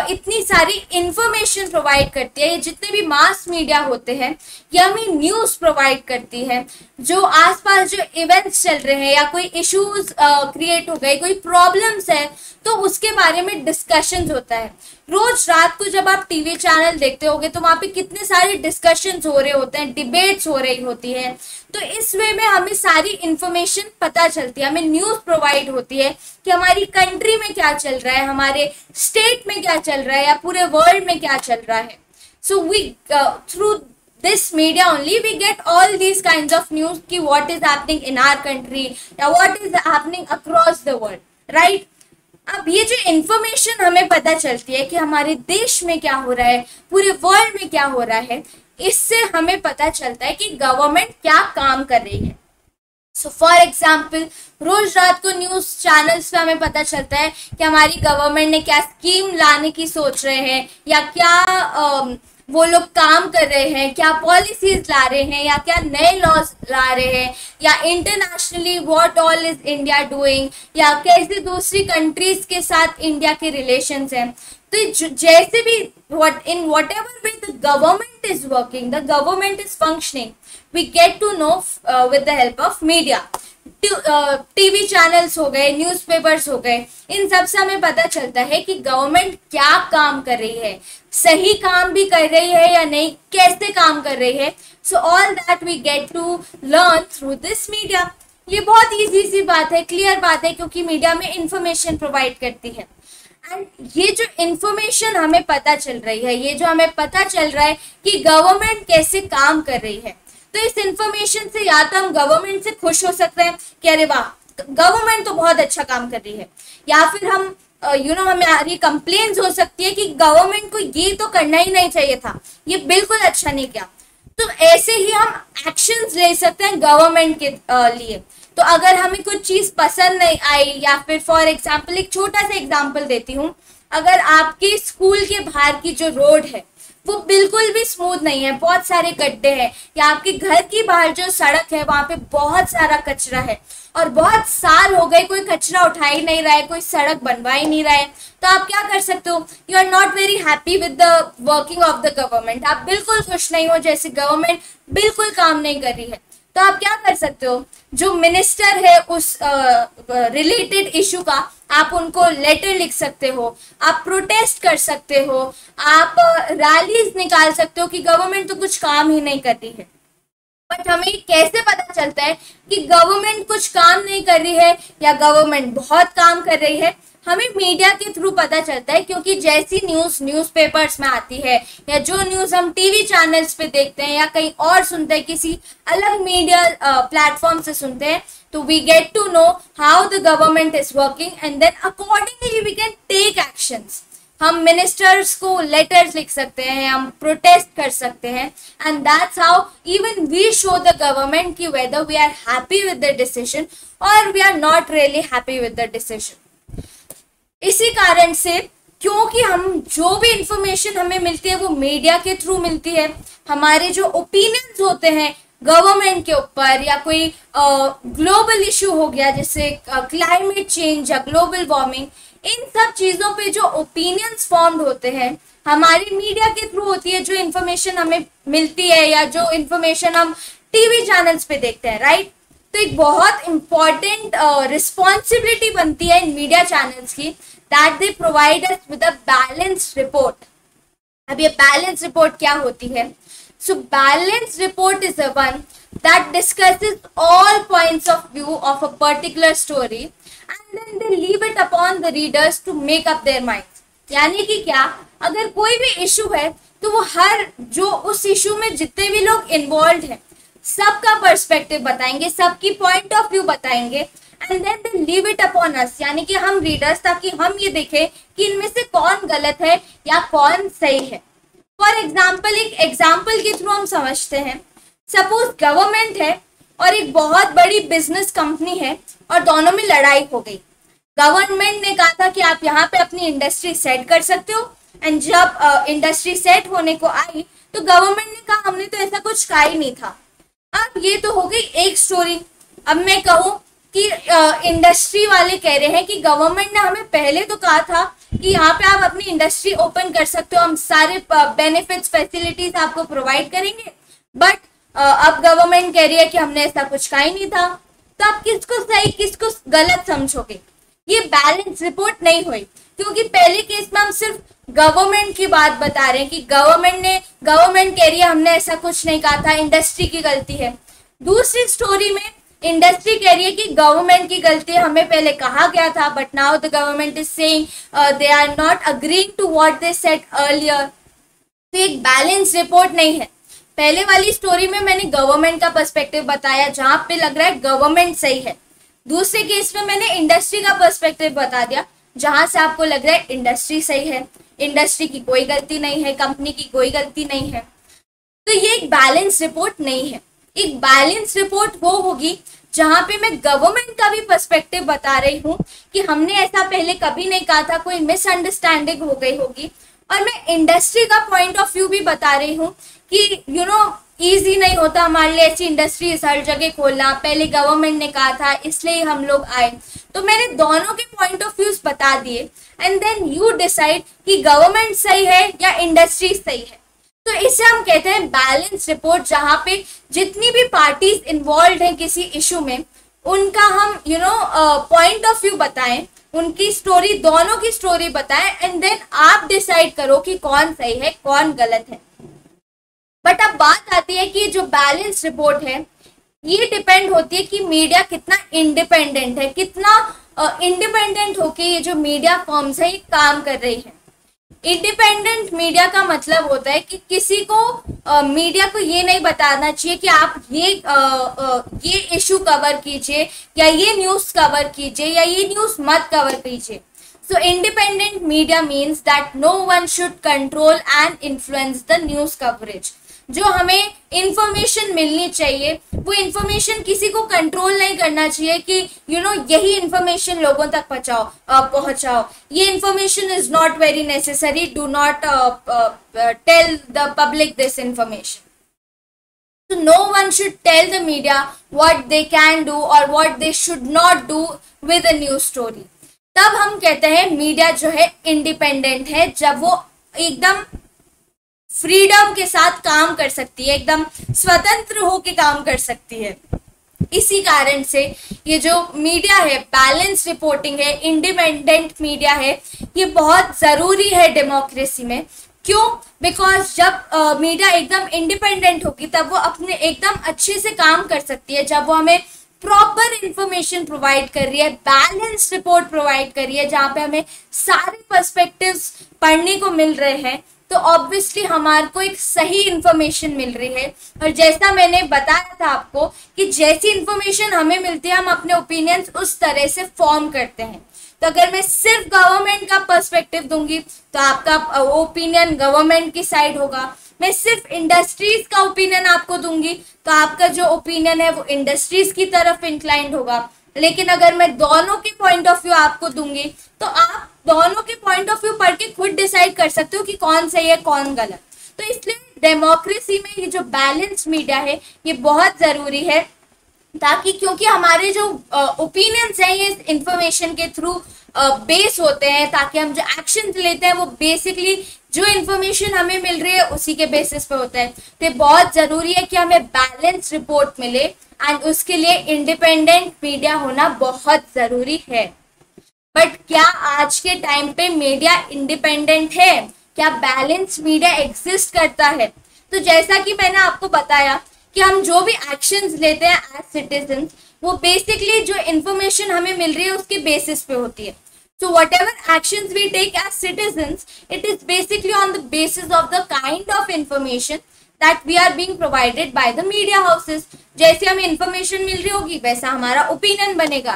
इतनी सारी इंफॉर्मेशन प्रोवाइड करती है, ये जितने भी मास मीडिया होते हैं ये हमें न्यूज़ प्रोवाइड करती है, जो आसपास जो इवेंट्स चल रहे हैं या कोई इश्यूज क्रिएट हो गए, कोई प्रॉब्लम्स है, तो उसके बारे में डिस्कशंस होता है। रोज रात को जब आप टीवी चैनल देखते होगे तो वहाँ पे कितने सारे डिस्कशंस हो रहे होते हैं, डिबेट्स हो रही होती है, तो इस वे में हमें सारी इन्फॉर्मेशन पता चलती है, हमें न्यूज़ प्रोवाइड होती है कि हमारी कंट्री में क्या चल रहा है, हमारे स्टेट में क्या चल रहा है या पूरे वर्ल्ड में क्या चल रहा है। So we through this media only we get all these kind of news कि what is happening in our country या what is happening across the world, right. अब ये जो इन्फॉर्मेशन हमें पता चलती है कि हमारे देश में क्या हो रहा है, पूरे वर्ल्ड में क्या हो रहा है, इससे हमें पता चलता है कि गवर्नमेंट क्या काम कर रही है। सो फॉर एग्जाम्पल रोज रात को न्यूज़ चैनल्स पे हमें पता चलता है कि हमारी गवर्नमेंट ने क्या स्कीम लाने की सोच रहे हैं, या क्या वो लोग काम कर रहे हैं, क्या पॉलिसीज ला रहे हैं, या क्या नए लॉज ला रहे हैं, या internationally what all is India doing, या कैसे दूसरी कंट्रीज के साथ इंडिया के रिलेशंस हैं। तो जैसे भी whatever way the government is working, the government is functioning, we get to know with the help of media. TV channels हो गए, न्यूज़पेपर्स हो गए, इन सब से हमें पता चलता है कि गवर्नमेंट क्या काम कर रही है, सही काम भी कर रही है या नहीं, कैसे काम कर रही है। So all that we get to learn through this media. ये बहुत ईजी सी बात है, क्लियर बात है, क्योंकि मीडिया में इंफॉर्मेशन प्रोवाइड करती है। एंड ये जो इन्फॉर्मेशन हमें पता चल रही है, ये जो हमें पता चल रहा है कि गवर्नमेंट कैसे काम कर रही है, तो इस इंफॉर्मेशन से या तो हम गवर्नमेंट से खुश हो सकते हैं कि अरे वाह गवर्नमेंट तो बहुत अच्छा काम कर रही है, या फिर हम हमें कंप्लेंट्स हो सकती है कि गवर्नमेंट को ये तो करना ही नहीं चाहिए था, ये बिल्कुल अच्छा नहीं किया। तो ऐसे ही हम एक्शंस ले सकते हैं गवर्नमेंट के लिए। तो अगर हमें कुछ चीज पसंद नहीं आई, या फिर फॉर एग्जाम्पल एक छोटा सा एग्जाम्पल देती हूँ, अगर आपके स्कूल के बाहर की जो रोड है वो बिल्कुल भी स्मूथ नहीं है, बहुत सारे गड्ढे हैं, या आपके घर के बाहर जो सड़क है वहाँ पे बहुत सारा कचरा है और बहुत साल हो गए कोई कचरा उठा ही नहीं रहा है, कोई सड़क बनवा ही नहीं रहा है, तो आप क्या कर सकते हो, you are not very happy with the working of the government, आप बिल्कुल खुश नहीं हो, जैसे गवर्नमेंट बिल्कुल काम नहीं कर रही है। तो आप क्या कर सकते हो, जो मिनिस्टर है उस रिलेटेड इशू का आप उनको लेटर लिख सकते हो, आप प्रोटेस्ट कर सकते हो, आप रैलीज निकाल सकते हो कि गवर्नमेंट तो कुछ काम ही नहीं कर रही है। बट हमें कैसे पता चलता है कि गवर्नमेंट कुछ काम नहीं कर रही है या गवर्नमेंट बहुत काम कर रही है, हमें मीडिया के थ्रू पता चलता है, क्योंकि जैसी न्यूज़पेपर्स में आती है या जो न्यूज़ हम टीवी चैनल्स पे देखते हैं या कहीं और सुनते हैं, किसी अलग मीडिया प्लेटफॉर्म से सुनते हैं, तो we get to know how the government is working and then accordingly we can take actions. हम मिनिस्टर्स को लेटर्स लिख सकते हैं, हम प्रोटेस्ट कर सकते हैं and that's how even we show the government की whether we are happy with the decision और we are not really happy with the decision. इसी कारण से, क्योंकि हम जो भी इंफॉर्मेशन हमें मिलती है वो मीडिया के थ्रू मिलती है, हमारे जो ओपिनियंस होते हैं गवर्नमेंट के ऊपर या कोई ग्लोबल इशू हो गया जैसे क्लाइमेट चेंज या ग्लोबल वार्मिंग, इन सब चीज़ों पे जो ओपिनियंस फॉर्म्ड होते हैं हमारी मीडिया के थ्रू होती है, जो इन्फॉर्मेशन हमें मिलती है या जो इन्फॉर्मेशन हम टीवी चैनल्स पे देखते हैं, राइट। तो एक बहुत इम्पॉर्टेंट रिस्पॉन्सिबिलिटी बनती है इन मीडिया चैनल्स की that they provide us with a balanced report. अब ये बैलेंस रिपोर्ट क्या होती है? So balanced report is the one that discusses all points of view of a particular story and then they leave it upon the readers to make up their minds. यानी कि क्या, अगर कोई भी issue है तो वो हर जो उस इशू में जितने भी लोग इन्वॉल्व हैं सबका पर्सपेक्टिव बताएंगे, सबकी पॉइंट ऑफ व्यू बताएंगे and then they leave it upon us, यानी कि हम रीडर्स, ताकि हम ये देखें कि इनमें से कौन गलत है या कौन सही है। फॉर एग्जाम्पल, एक एग्जाम्पल के थ्रू हम समझते हैं, सपोज गवर्नमेंट है और एक बहुत बड़ी बिजनेस कंपनी है और दोनों में लड़ाई हो गई। गवर्नमेंट ने कहा था कि आप यहाँ पे अपनी इंडस्ट्री सेट कर सकते हो, एंड जब इंडस्ट्री सेट होने को आई तो गवर्नमेंट ने कहा हमने तो ऐसा कुछ कहा ही नहीं था। अब ये तो हो गई एक स्टोरी। अब मैं कहूँ कि इंडस्ट्री वाले कह रहे हैं कि गवर्नमेंट ने हमें पहले तो कहा था कि यहाँ पे आप अपनी इंडस्ट्री ओपन कर सकते हो, हम सारे बेनिफिट्स फैसिलिटीज आपको प्रोवाइड करेंगे, बट अब गवर्नमेंट कह रही है कि हमने ऐसा कुछ कहा ही नहीं था। तो आप किसको सही किसको गलत समझोगे? ये बैलेंस रिपोर्ट नहीं हुई, क्योंकि पहले केस में हम सिर्फ गवर्नमेंट की बात बता रहे हैं कि गवर्नमेंट कह रही है हमने ऐसा कुछ नहीं कहा था, इंडस्ट्री की गलती है। दूसरी स्टोरी में इंडस्ट्री कह रही है कि गवर्नमेंट की गलती है, हमें पहले कहा गया था, but now the government is saying they are not agreeing to what they said earlier. तो एक बैलेंस रिपोर्ट नहीं है। पहले वाली स्टोरी में मैंने गवर्नमेंट का पर्सपेक्टिव बताया जहां पे लग रहा है गवर्नमेंट सही है, दूसरे केस में मैंने इंडस्ट्री का पर्सपेक्टिव बता दिया जहां से आपको लग रहा है इंडस्ट्री सही है, इंडस्ट्री की कोई गलती नहीं है, कंपनी की कोई गलती नहीं है। तो ये एक बैलेंस रिपोर्ट नहीं है। एक बैलेंस रिपोर्ट वो होगी जहां पे मैं गवर्नमेंट का भी पर्सपेक्टिव बता रही हूँ कि हमने ऐसा पहले कभी नहीं कहा था, कोई मिसअंडरस्टैंडिंग हो गई होगी, और मैं इंडस्ट्री का पॉइंट ऑफ व्यू भी बता रही हूँ कि यू नो इजी नहीं होता हमारे लिए ऐसी इंडस्ट्रीज हर जगह खोलना, पहले गवर्नमेंट ने कहा था इसलिए हम लोग आए। तो मैंने दोनों के पॉइंट ऑफ व्यूज बता दिए एंड देन यू डिसाइड कि गवर्नमेंट सही है या इंडस्ट्री सही है। तो इसे हम कहते हैं बैलेंस रिपोर्ट, जहाँ पे जितनी भी पार्टीज इन्वॉल्व हैं किसी इशू में उनका हम you know point of view बताएं, उनकी स्टोरी, दोनों की स्टोरी बताएं एंड देन आप डिसाइड करो कि कौन सही है कौन गलत है। बट अब बात आती है कि जो बैलेंस रिपोर्ट है ये डिपेंड होती है कि मीडिया कितना इंडिपेंडेंट है, कितना इंडिपेंडेंट होके ये जो मीडिया फॉर्म्स है ये काम कर रही है। इंडिपेंडेंट मीडिया का मतलब होता है कि किसी को मीडिया को ये नहीं बताना चाहिए कि आप ये इशू कवर कीजिए या ये न्यूज़ कवर कीजिए या ये न्यूज़ मत कवर कीजिए। So independent media means that no one should control and influence the news coverage. जो हमें इंफॉर्मेशन मिलनी चाहिए वो इंफॉर्मेशन किसी को कंट्रोल नहीं करना चाहिए कि यू नो यही इंफॉर्मेशन लोगों तक पहुंचाओ, ये information is not very necessary, do not tell the public this information. So no one should tell the media what they can do or what they should not do with a news story. तब हम कहते हैं media जो है independent है, जब वो एकदम फ्रीडम के साथ काम कर सकती है, एकदम स्वतंत्र होके काम कर सकती है। इसी कारण से ये जो मीडिया है बैलेंस रिपोर्टिंग है, इंडिपेंडेंट मीडिया है, ये बहुत ज़रूरी है डेमोक्रेसी में। क्यों? बिकॉज जब मीडिया एकदम इंडिपेंडेंट होगी तब वो अपने एकदम अच्छे से काम कर सकती है, जब वो हमें प्रॉपर इंफॉर्मेशन प्रोवाइड कर रही है, बैलेंस रिपोर्ट प्रोवाइड कर रही है, जहाँ पे हमें सारे पर्सपेक्टिव्स पढ़ने को मिल रहे हैं, तो ऑब्वियसली हमारे को एक सही इन्फॉर्मेशन मिल रही है। और जैसा मैंने बताया था आपको कि जैसी इन्फॉर्मेशन हमें मिलती है हम अपने ओपिनियंस उस तरह से फॉर्म करते हैं। तो अगर मैं सिर्फ गवर्नमेंट का पर्सपेक्टिव दूंगी तो आपका ओपिनियन गवर्नमेंट की साइड होगा, मैं सिर्फ इंडस्ट्रीज का ओपिनियन आपको दूंगी तो आपका जो ओपिनियन है वो इंडस्ट्रीज की तरफ इंक्लाइंड होगा। लेकिन अगर मैं दोनों के पॉइंट ऑफ व्यू आपको दूंगी तो आप दोनों के पॉइंट ऑफ व्यू पढ़ के खुद डिसाइड कर सकते हो कि कौन सही है कौन गलत। तो इसलिए डेमोक्रेसी में ये जो बैलेंस मीडिया है ये बहुत ज़रूरी है, ताकि क्योंकि हमारे जो ओपिनियंस हैं ये इंफॉर्मेशन के थ्रू बेस होते हैं, ताकि हम जो एक्शन लेते हैं वो बेसिकली जो इन्फॉर्मेशन हमें मिल रही है उसी के बेसिस पे होता है। तो बहुत ज़रूरी है कि हमें बैलेंस रिपोर्ट मिले एंड उसके लिए इंडिपेंडेंट मीडिया होना बहुत ज़रूरी है। बट क्या आज के टाइम पे मीडिया इंडिपेंडेंट है? क्या बैलेंस मीडिया एग्जिस्ट करता है? तो जैसा कि मैंने आपको बताया कि हम जो भी एक्शंस लेते हैं एज सिटीजन वो बेसिकली जो इन्फॉर्मेशन हमें मिल रही है उसके बेसिस पे होती है। So whatever actions we take as citizens, it is basically on the basis of the kind of information that we are being provided by the media houses. जैसे हमें information मिल रही होगी वैसा हमारा opinion बनेगा।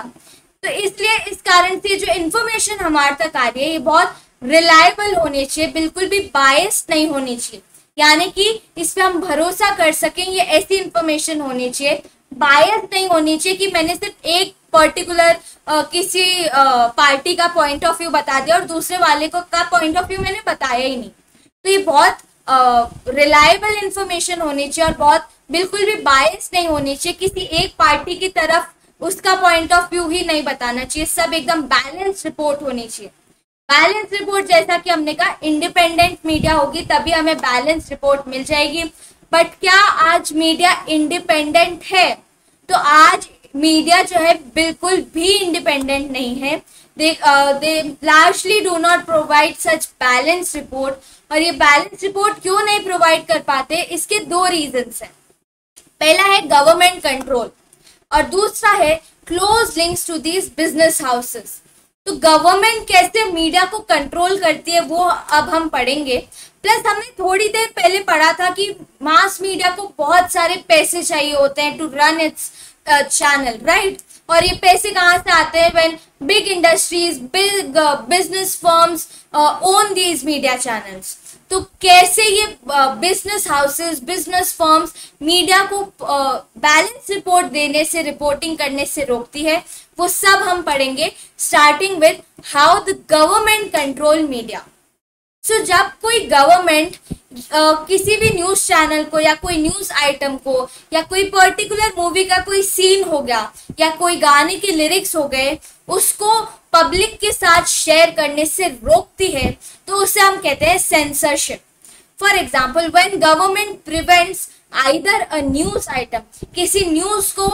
तो इसलिए इस कारण से जो information हमारे तक आ रही है ये बहुत reliable होनी चाहिए, बिल्कुल भी biased नहीं होनी चाहिए, यानी कि इस पर हम भरोसा कर सकें। ये ऐसी information होनी चाहिए, biased नहीं होनी चाहिए कि मैंने सिर्फ एक पर्टिकुलर किसी पार्टी का पॉइंट ऑफ व्यू बता दिया और दूसरे वाले को का पॉइंट ऑफ व्यू मैंने बताया ही नहीं। तो ये बहुत रिलायबल इंफॉर्मेशन होनी चाहिए और बहुत बिल्कुल भी बायस नहीं होनी चाहिए, किसी एक पार्टी की तरफ उसका पॉइंट ऑफ व्यू ही नहीं बताना चाहिए। सब एकदम बैलेंस रिपोर्ट होनी चाहिए। बैलेंस रिपोर्ट जैसा कि हमने कहा इंडिपेंडेंट मीडिया होगी तभी हमें बैलेंस रिपोर्ट मिल जाएगी। बट क्या आज मीडिया इंडिपेंडेंट है? तो आज मीडिया जो है बिल्कुल भी इंडिपेंडेंट नहीं है। They largely do not provide such balance report. और ये बैलेंस रिपोर्ट क्यों नहीं प्रोवाइड कर पाते, इसके दो रीजंस हैं। पहला है गवर्नमेंट कंट्रोल और दूसरा है close links to these business houses. तो गवर्नमेंट कैसे मीडिया को कंट्रोल करती है वो अब हम पढ़ेंगे। प्लस हमने थोड़ी देर पहले पढ़ा था कि मास मीडिया को बहुत सारे पैसे चाहिए होते हैं to run its channel, right? और ये पैसे कहाँ से आते हैं? When big industries, big business firms own these media channels. तो कैसे ये business houses, business firms media को बैलेंस रिपोर्ट देने से, रिपोर्टिंग करने से रोकती है, वो सब हम पढ़ेंगे, starting with how the government control media. So जब कोई गवर्नमेंट किसी भी न्यूज़ चैनल को या कोई न्यूज़ आइटम को या कोई पर्टिकुलर मूवी का कोई सीन हो गया या कोई गाने के लिरिक्स हो गए उसको पब्लिक के साथ शेयर करने से रोकती है तो उसे हम कहते हैं censorship. For example when government prevents either a news item, किसी न्यूज को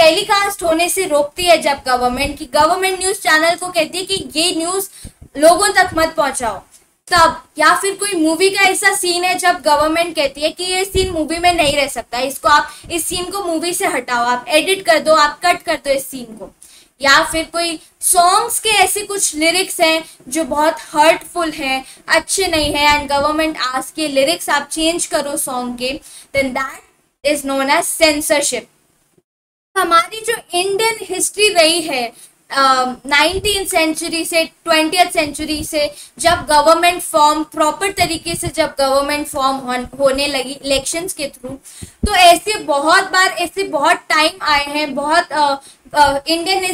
टेलीकास्ट होने से रोकती है जब गवर्नमेंट, की गवर्नमेंट न्यूज चैनल को कहती है कि ये न्यूज लोगों तक मत पहुंचाओ तब। या फिर कोई मूवी का ऐसा सीन है जब गवर्नमेंट कहती है कि ये सीन मूवी में नहीं रह सकता, इसको आप, इस सीन को मूवी से हटाओ, आप एडिट कर दो, आप कट कर दो इस सीन को। या फिर कोई सॉन्ग्स के ऐसे कुछ लिरिक्स हैं जो बहुत हर्टफुल हैं, अच्छे नहीं हैं, एंड गवर्नमेंट आस्क के लिरिक्स आप चेंज करो सॉन्ग के, then that is known as censorship. हमारी जो इंडियन हिस्ट्री रही है 19th सेंचुरी से 20th सेंचुरी से, जब गवर्नमेंट फॉर्म प्रॉपर तरीके से जब गवर्नमेंट फॉर्म होने लगी इलेक्शंस के थ्रू, तो ऐसे बहुत बार, ऐसे बहुत टाइम आए हैं, बहुत Indian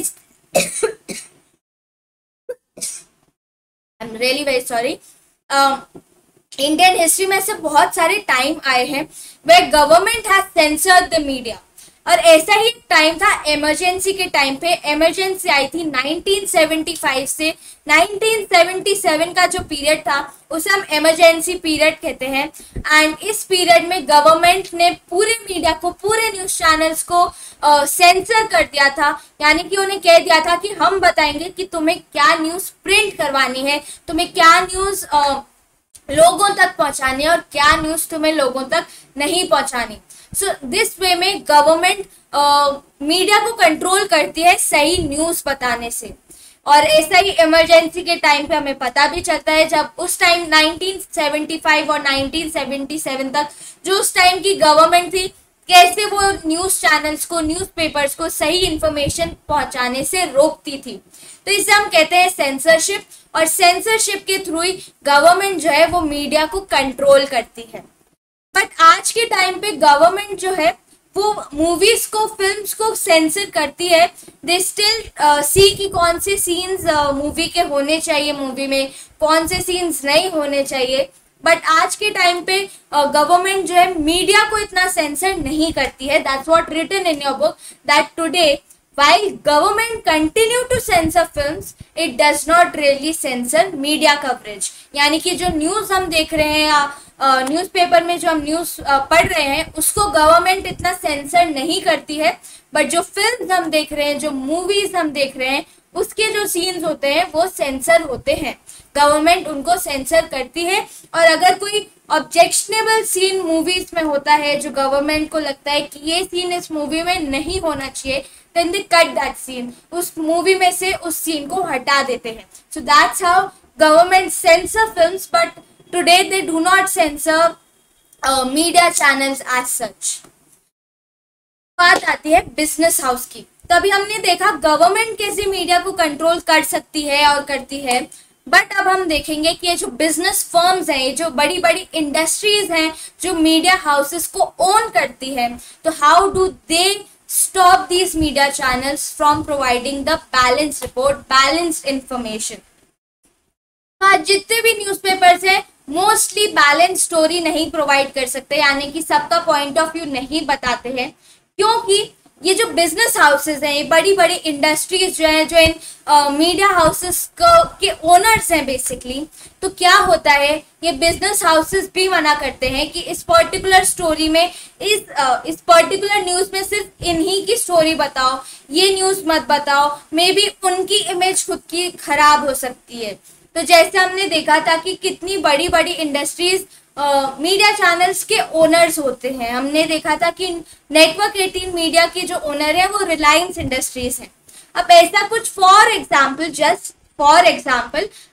I am really very sorry, Indian history में ऐसे बहुत सारे टाइम आए हैं where government has censored the media. और ऐसा ही टाइम था इमरजेंसी के टाइम पे। इमरजेंसी आई थी 1975 से 1977 का जो पीरियड था उसे हम इमरजेंसी पीरियड कहते हैं। एंड इस पीरियड में गवर्नमेंट ने पूरे मीडिया को, पूरे न्यूज़ चैनल्स को सेंसर कर दिया था, यानी कि उन्हें कह दिया था कि हम बताएंगे कि तुम्हें क्या न्यूज़ प्रिंट करवानी है, तुम्हें क्या न्यूज़ लोगों तक पहुँचानी है और क्या न्यूज़ तुम्हें लोगों तक नहीं पहुँचानी। सो दिस वे में गवर्नमेंट मीडिया को कंट्रोल करती है सही न्यूज़ बताने से। और ऐसा ही इमरजेंसी के टाइम पे हमें पता भी चलता है जब उस टाइम 1975 और 1977 तक जो उस टाइम की गवर्नमेंट थी कैसे वो न्यूज़ चैनल्स को, न्यूज़पेपर्स को सही इन्फॉर्मेशन पहुंचाने से रोकती थी। तो इसे हम कहते हैं सेंसरशिप। और सेंसरशिप के थ्रू ही गवर्नमेंट जो है वो मीडिया को कंट्रोल करती है। बट आज के टाइम पे गवर्नमेंट जो है वो मूवीज को, फिल्म्स को सेंसर करती है। दे स्टिल सी कि कौन से सीन्स मूवी के होने चाहिए, मूवी में कौन से सीन्स नहीं होने चाहिए, बट आज के टाइम पे गवर्नमेंट जो है मीडिया को इतना सेंसर नहीं करती है. That's what written in your book that today while government continue to censor films it does not really censor media coverage. यानी कि जो न्यूज़ हम देख रहे हैं या न्यूज़पेपर में जो हम न्यूज़ पढ़ रहे हैं उसको गवर्नमेंट इतना सेंसर नहीं करती है, बट जो फिल्म्स हम देख रहे हैं, जो मूवीज हम देख रहे हैं, उसके जो सीन्स होते हैं वो सेंसर होते हैं. गवर्नमेंट उनको सेंसर करती है. और अगर कोई ऑब्जेक्शनेबल सीन मूवीज में होता है जो गवर्नमेंट को लगता है कि ये सीन इस मूवी में नहीं होना चाहिए, then they cut that scene, उस मूवी में से उस सीन को हटा देते हैं. So that's how government censor films, but today they do not censor media channels as such. बात आती है बिजनेस हाउस की. तभी हमने देखा गवर्नमेंट कैसे मीडिया को कंट्रोल कर सकती है और करती है, बट अब हम देखेंगे कि ये जो बिजनेस फर्म्स हैं, ये जो बड़ी बड़ी इंडस्ट्रीज हैं जो मीडिया हाउसेस को ओन करती है, तो how do they stop these media channels from providing the balance report, balanced information. आज जितने भी न्यूज़पेपर्स हैं मोस्टली बैलेंस स्टोरी नहीं प्रोवाइड कर सकते, यानी कि सबका पॉइंट ऑफ व्यू नहीं बताते हैं, क्योंकि ये जो बिजनेस हाउसेस हैं, ये बड़ी बड़ी इंडस्ट्रीज जो है, जो इन मीडिया हाउसेस के ओनर्स हैं बेसिकली, तो क्या होता है ये बिजनेस हाउसेस भी मना करते हैं कि इस पर्टिकुलर स्टोरी में, इस पर्टिकुलर न्यूज़ में सिर्फ इन्हीं की स्टोरी बताओ, ये न्यूज़ मत बताओ, मे बी उनकी इमेज खुद की खराब हो सकती है. तो जैसे हमने देखा था कि कितनी बड़ी बड़ी इंडस्ट्रीज मीडिया चैनल्स के ओनर्स होते हैं. हमने देखा था कि Network18 मीडिया के जो ओनर है वो रिलायंस इंडस्ट्रीज हैं. अब ऐसा कुछ फॉर एग्जाम्पल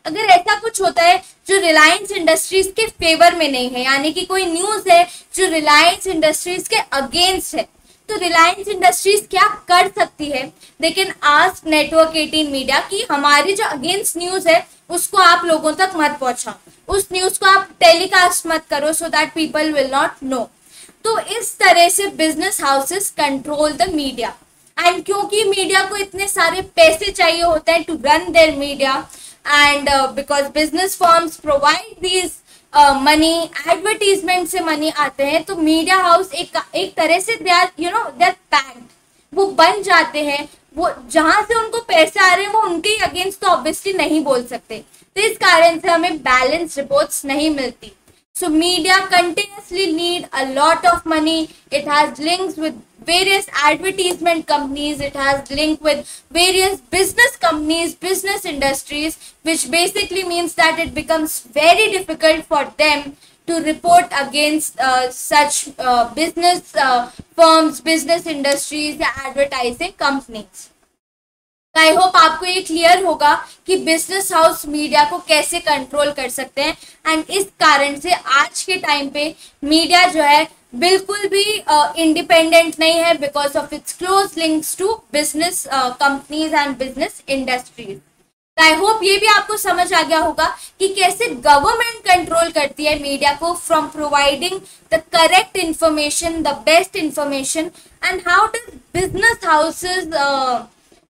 अगर ऐसा कुछ होता है जो रिलायंस इंडस्ट्रीज के फेवर में नहीं है, यानी कि कोई न्यूज़ है जो रिलायंस इंडस्ट्रीज के अगेंस्ट है, तो रिलायंस इंडस्ट्रीज क्या कर सकती है? They can ask Network18 media कि हमारी जो अगेंस्ट न्यूज़ है उसको आप लोगों तक मत पहुंचाओ, उस न्यूज़ को आप टेलीकास्ट मत करो, so that people will not know. तो इस तरह से business houses control the media. And क्योंकि मीडिया को इतने सारे पैसे चाहिए होते हैं to run their media, and because business firms provide these money, advertisement से मनी आते हैं, तो मीडिया हाउस एक तरह से they are they are packed, वो बन जाते हैं. वो जहां से उनको पैसे आ रहे हैं वो उनके अगेंस्ट तो ऑब्वियसली नहीं बोल सकते, तो इस कारण से हमें बैलेंस रिपोर्ट्स नहीं मिलती. So media continuously need a lot of money. It has links with various advertisement companies, it has link with various business companies, business industries, which basically means that it becomes very difficult for them to report against such business firms, business industries या advertising companies. I hope आपको ये clear होगा कि business house media को कैसे control कर सकते हैं. एंड इस कारण से आज के टाइम पे मीडिया जो है बिल्कुल भी इंडिपेंडेंट नहीं है, because of its close links to business companies and business industries. I hope ये भी आपको समझ आ गया होगा कि कैसे गवर्नमेंट कंट्रोल करती है मीडिया को from providing the correct information, the best information, and how does business houses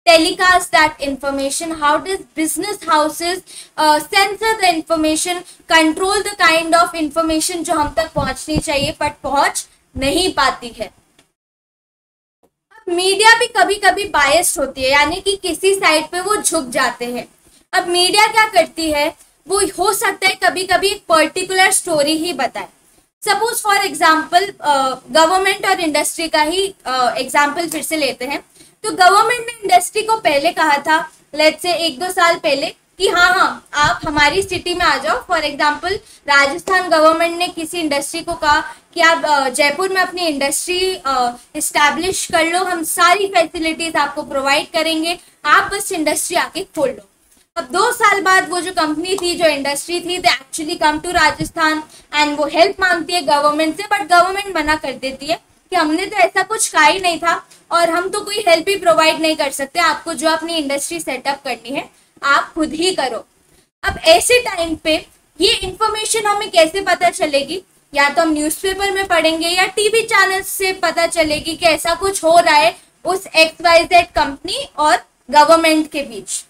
telecast that information, how does business houses censor the information, control the kind of information जो हम तक पहुंचनी चाहिए but पहुंच नहीं पाती है. मीडिया भी कभी कभी बायस्ड होती है, यानी कि किसी साइड पे वो झुक जाते हैं. अब मीडिया क्या करती है, वो हो सकता है कभी कभी एक पर्टिकुलर स्टोरी ही बताए. सपोज फॉर एग्जांपल गवर्नमेंट और इंडस्ट्री का ही एग्जांपल फिर से लेते हैं. तो गवर्नमेंट ने इंडस्ट्री को पहले कहा था, लेट्स से 1-2 साल पहले, कि हाँ आप हमारी सिटी में आ जाओ. फॉर एग्जांपल राजस्थान गवर्नमेंट ने किसी इंडस्ट्री को कहा कि आप जयपुर में अपनी इंडस्ट्री इस्टेब्लिश कर लो, हम सारी फैसिलिटीज आपको प्रोवाइड करेंगे, आप बस इंडस्ट्री आके खोल लो. अब 2 साल बाद वो जो कंपनी थी, जो इंडस्ट्री थी, they actually come to Rajasthan and वो हेल्प मांगती है गवर्नमेंट से, बट गवर्नमेंट मना कर देती है कि हमने तो ऐसा कुछ कहा ही नहीं था और हम तो कोई हेल्प ही प्रोवाइड नहीं कर सकते, आपको जो अपनी इंडस्ट्री सेटअप करनी है आप खुद ही करो. अब ऐसे टाइम पे ये इंफॉर्मेशन हमें कैसे पता चलेगी? या तो हम न्यूज़पेपर में पढ़ेंगे या टीवी चैनल से पता चलेगी कि ऐसा कुछ हो रहा है उस XYZ कंपनी और गवर्नमेंट के बीच.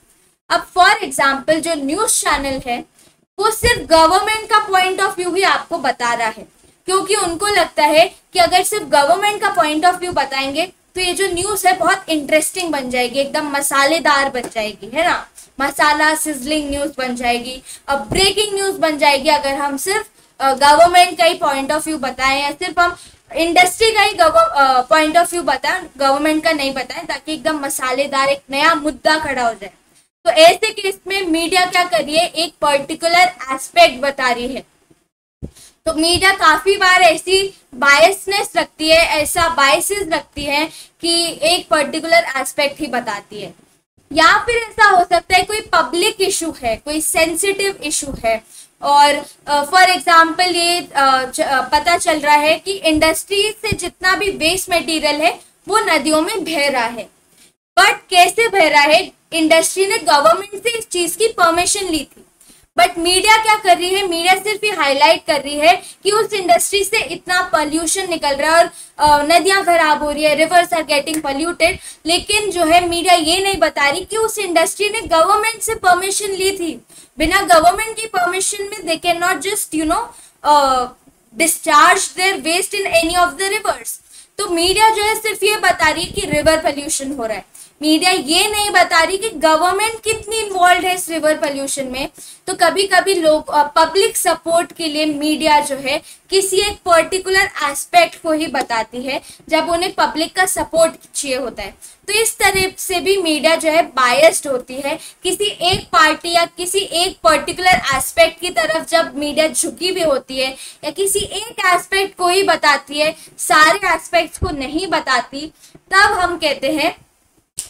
अब फॉर एग्जांपल जो न्यूज़ चैनल है वो सिर्फ गवर्नमेंट का पॉइंट ऑफ व्यू ही आपको बता रहा है, क्योंकि उनको लगता है कि अगर सिर्फ गवर्नमेंट का पॉइंट ऑफ व्यू बताएंगे तो ये जो न्यूज है बहुत इंटरेस्टिंग बन जाएगी, एकदम मसालेदार बन जाएगी, है ना, मसाला सिजलिंग न्यूज बन जाएगी, अब ब्रेकिंग न्यूज बन जाएगी। अगर हम सिर्फ गवर्नमेंट का ही पॉइंट ऑफ व्यू बताएं या सिर्फ हम इंडस्ट्री का ही पॉइंट ऑफ व्यू बताएं, गवर्नमेंट का नहीं बताएं, ताकि एकदम मसालेदार एक नया मुद्दा खड़ा हो जाए। तो ऐसे केस में मीडिया क्या कर रही है, एक पर्टिकुलर एस्पेक्ट बता रही है। तो मीडिया काफी बार ऐसी बायसनेस रखती है, ऐसा बायसेस रखती है कि एक पर्टिकुलर एस्पेक्ट ही बताती है। या फिर ऐसा हो सकता है कोई पब्लिक इशू है, कोई सेंसिटिव इशू है, और फॉर एग्जांपल ये पता चल रहा है कि इंडस्ट्री से जितना भी वेस्ट मटेरियल है वो नदियों में बह रहा है, बट कैसे बह रहा है, इंडस्ट्री ने गवर्नमेंट से इस चीज की परमिशन ली थी, बट मीडिया क्या कर रही है, मीडिया सिर्फ ये हाईलाइट कर रही है कि उस इंडस्ट्री से इतना पॉल्यूशन निकल रहा है और नदियां खराब हो रही है, रिवर्स आर गेटिंग पॉल्यूटेड, लेकिन जो है मीडिया ये नहीं बता रही कि उस इंडस्ट्री ने गवर्नमेंट से परमिशन ली थी। बिना गवर्नमेंट की परमिशन में they can not just you know discharge their waste in any of the rivers. तो मीडिया जो है सिर्फ ये बता रही है कि रिवर पॉल्यूशन हो रहा है, मीडिया ये नहीं बता रही कि गवर्नमेंट कितनी इन्वॉल्व है इस रिवर पॉल्यूशन में। तो कभी कभी लोग पब्लिक सपोर्ट के लिए मीडिया जो है किसी एक पर्टिकुलर एस्पेक्ट को ही बताती है जब उन्हें पब्लिक का सपोर्ट चाहिए होता है। तो इस तरह से भी मीडिया जो है बायस्ड होती है, किसी एक पार्टी या किसी एक पर्टिकुलर एस्पेक्ट की तरफ जब मीडिया झुकी भी होती है या किसी एक एस्पेक्ट को ही बताती है, सारे एस्पेक्ट्स को नहीं बताती, तब हम कहते हैं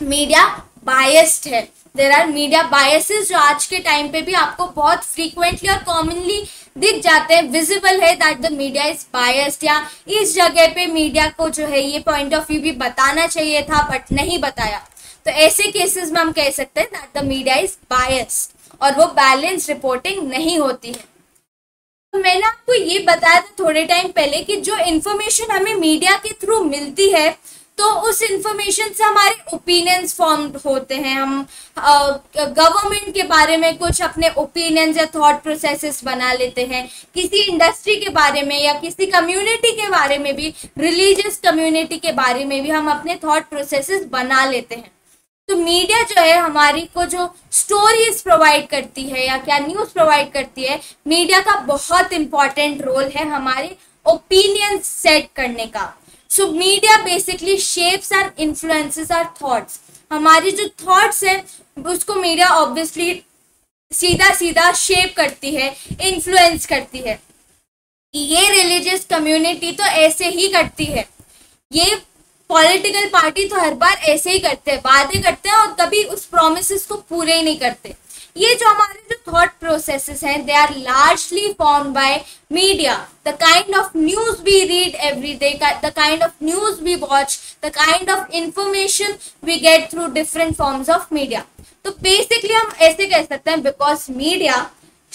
मीडिया बायस्ड है। देयर आर मीडिया बायसेस जो आज के टाइम पे भी आपको बहुत फ्रीक्वेंटली और कॉमनली दिख जाते हैं, विजिबल है that the media is biased, या इस जगह पे मीडिया को जो है ये पॉइंट ऑफ व्यू भी बताना चाहिए था बट नहीं बताया। तो ऐसे केसेस में हम कह सकते हैं that the media is biased और वो बैलेंस रिपोर्टिंग नहीं होती है। तो मैंने आपको ये बताया था थोड़े टाइम पहले कि जो इन्फॉर्मेशन हमें मीडिया के थ्रू मिलती है तो उस इंफॉर्मेशन से हमारे ओपिनियंस फॉर्म्ड होते हैं, हम गवर्नमेंट के बारे में कुछ अपने ओपिनियंस या थॉट प्रोसेसेस बना लेते हैं, किसी इंडस्ट्री के बारे में या किसी कम्युनिटी के बारे में भी, रिलीजियस कम्युनिटी के बारे में भी हम अपने थॉट प्रोसेसेस बना लेते हैं। तो मीडिया जो है हमारी को जो स्टोरीज प्रोवाइड करती है या क्या न्यूज़ प्रोवाइड करती है, मीडिया का बहुत इंपॉर्टेंट रोल है हमारे ओपिनियंस सेट करने का। So media basically shapes and influences our thoughts, हमारी जो थॉट्स है उसको मीडिया ऑब्वियसली सीधा सीधा शेप करती है, इन्फ्लुएंस करती है। ये रिलीजियस कम्युनिटी तो ऐसे ही करती है, ये पॉलिटिकल पार्टी तो हर बार ऐसे ही करते हैं, वादे करते हैं और कभी उस प्रोमिसेस को पूरे ही नहीं करते। ये जो हमारे जो थॉट प्रोसेसेस हैं they are largely formed by media. The kind of news we read every day, the kind of news we watch, the kind of information we get through different forms of media. तो basically हम ऐसे कह सकते हैं because media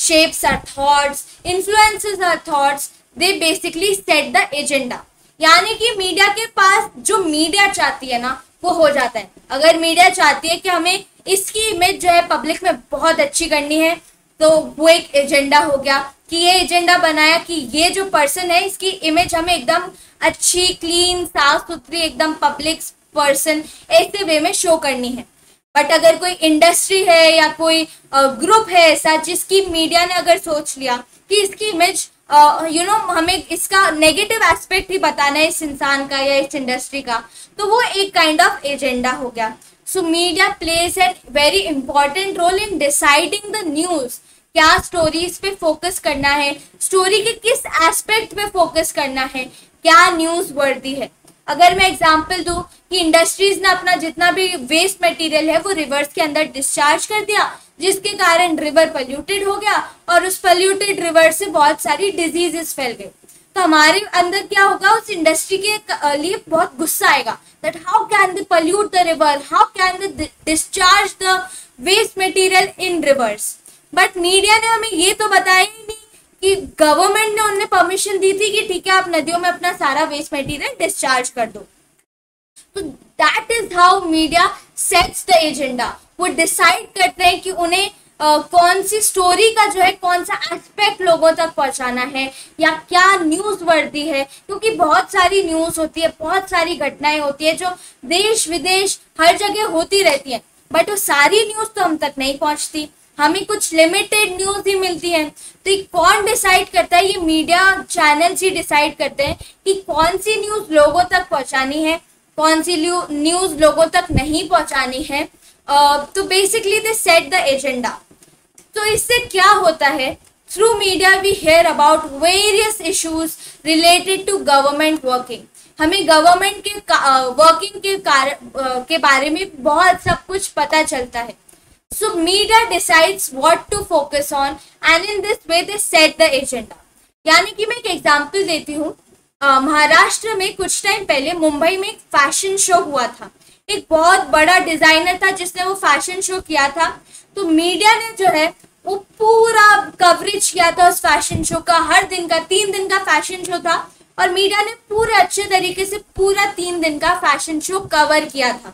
shapes our thoughts, influences our thoughts, they basically set the agenda. यानी कि media के पास जो मीडिया चाहती है ना वो हो जाता है। अगर मीडिया चाहती है कि हमें इसकी इमेज जो है पब्लिक में बहुत अच्छी करनी है, तो वो एक एजेंडा हो गया कि ये एजेंडा बनाया कि ये जो पर्सन है इसकी इमेज हमें एकदम अच्छी, क्लीन, साफ सुथरी, एकदम पब्लिक पर्सन ऐसे वे में शो करनी है। बट अगर कोई इंडस्ट्री है या कोई ग्रुप है ऐसा जिसकी मीडिया ने अगर सोच लिया कि इसकी इमेज यू नो हमें इसका नेगेटिव एस्पेक्ट ही बताना है इस इंसान का या इस इंडस्ट्री का, तो वो एक काइंड ऑफ एजेंडा हो गया। So media plays a very important role in deciding the news, क्या स्टोरीज पे फोकस करना है, स्टोरी के किस एस्पेक्ट पे फोकस करना है, क्या न्यूज वर्दी है। अगर मैं एग्जांपल दूं कि इंडस्ट्रीज ने अपना जितना भी वेस्ट मटेरियल है वो रिवर्स के अंदर डिस्चार्ज कर दिया, जिसके कारण रिवर पॉल्यूटेड हो गया और उस पॉल्यूटेड रिवर से बहुत सारी डिजीजेस फैल गई। तो हमारे अंदर क्या होगा, उस इंडस्ट्री के लिए बहुत गुस्सा आएगा that how can they pollute the river, how can they discharge the waste material in rivers. But media ने हमें ये तो बताया ही नहीं कि गवर्नमेंट ने उन्हें परमिशन दी थी कि ठीक है आप नदियों में अपना सारा वेस्ट मटेरियल डिस्चार्ज कर दो। तो that is how media sets the agenda. वो डिसाइड करते हैं कि उन्हें कौन सी स्टोरी का जो है कौन सा एस्पेक्ट लोगों तक पहुंचाना है या क्या न्यूज़ वर्दी है, क्योंकि बहुत सारी न्यूज़ होती है, बहुत सारी घटनाएं होती है जो देश विदेश हर जगह होती रहती हैं, बट वो सारी न्यूज़ तो हम तक नहीं पहुंचती, हमें कुछ लिमिटेड न्यूज़ ही मिलती है। तो कौन डिसाइड करता है, ये मीडिया चैनल्स ही डिसाइड करते हैं कि कौन सी न्यूज़ लोगों तक पहुँचानी है, कौन सी न्यूज़ लोगों तक नहीं पहुँचानी है। तो basically they set the agenda. तो इससे क्या होता है, through media we hear about various issues related to government working. हमें गवर्नमेंट के वर्किंग के बारे में बहुत सब कुछ पता चलता है। So media decides what to focus on and in this way they set the agenda. यानी कि मैं एक एग्जांपल देती हूँ, महाराष्ट्र में कुछ टाइम पहले मुंबई में एक फैशन शो हुआ था, एक बहुत बड़ा डिजाइनर था जिसने वो फैशन शो किया था। तो मीडिया ने जो है वो पूरा कवरेज किया था उस फैशन शो का, हर दिन का 3 दिन का फैशन शो था और मीडिया ने पूरे अच्छे तरीके से पूरा 3 दिन का फैशन शो कवर किया था।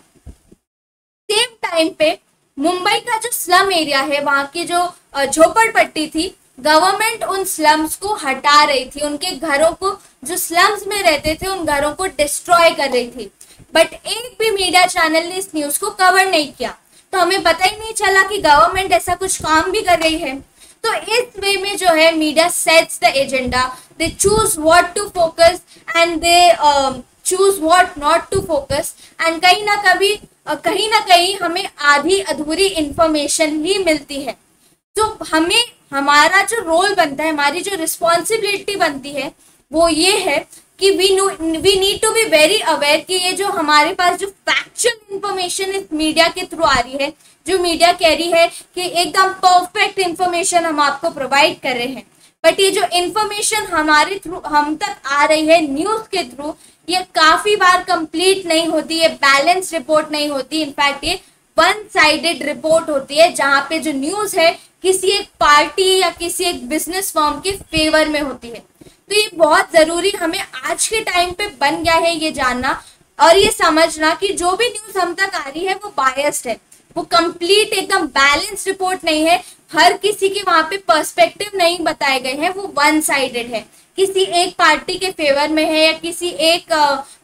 सेम टाइम पे मुंबई का जो स्लम एरिया है, वहाँ की जो झोपड़पट्टी थी, गवर्नमेंट उन स्लम्स को हटा रही थी, उनके घरों को, जो स्लम्स में रहते थे उन घरों को डिस्ट्रॉय कर रही थी, बट एक भी मीडिया चैनल ने इस न्यूज़ को कवर नहीं किया। तो हमें पता ही नहीं चला कि गवर्नमेंट ऐसा कुछ काम भी कर रही है। तो इस वे में जो है media sets the agenda, they choose what to focus and they choose what not to focus, and कहीं ना कहीं हमें आधी अधूरी इंफॉर्मेशन ही मिलती है। तो हमें, हमारा जो रोल बनता है, हमारी जो रिस्पॉन्सिबिलिटी बनती है वो ये है कि we need to be very aware कि ये जो हमारे पास जो फैक्चुअल इंफॉर्मेशन इस मीडिया के थ्रू आ रही है, जो मीडिया कह रही है कि एकदम परफेक्ट इंफॉर्मेशन हम आपको प्रोवाइड कर रहे हैं, बट ये जो इंफॉर्मेशन हमारे थ्रू हम तक आ रही है न्यूज़ के थ्रू, ये काफ़ी बार कंप्लीट नहीं होती, ये बैलेंस रिपोर्ट नहीं होती, इनफैक्ट ये वन साइडेड रिपोर्ट होती है जहाँ पे जो न्यूज़ है किसी एक पार्टी या किसी एक बिजनेस फर्म के फेवर में होती है। तो ये बहुत ज़रूरी हमें आज के टाइम पे बन गया है ये जानना और ये समझना कि जो भी न्यूज़ हम तक आ रही है वो बायस्ड है, वो कंप्लीट एकदम बैलेंस रिपोर्ट नहीं है, हर किसी के वहाँ पे पर्सपेक्टिव नहीं बताए गए हैं, वो वन साइडेड है, किसी एक पार्टी के फेवर में है या किसी एक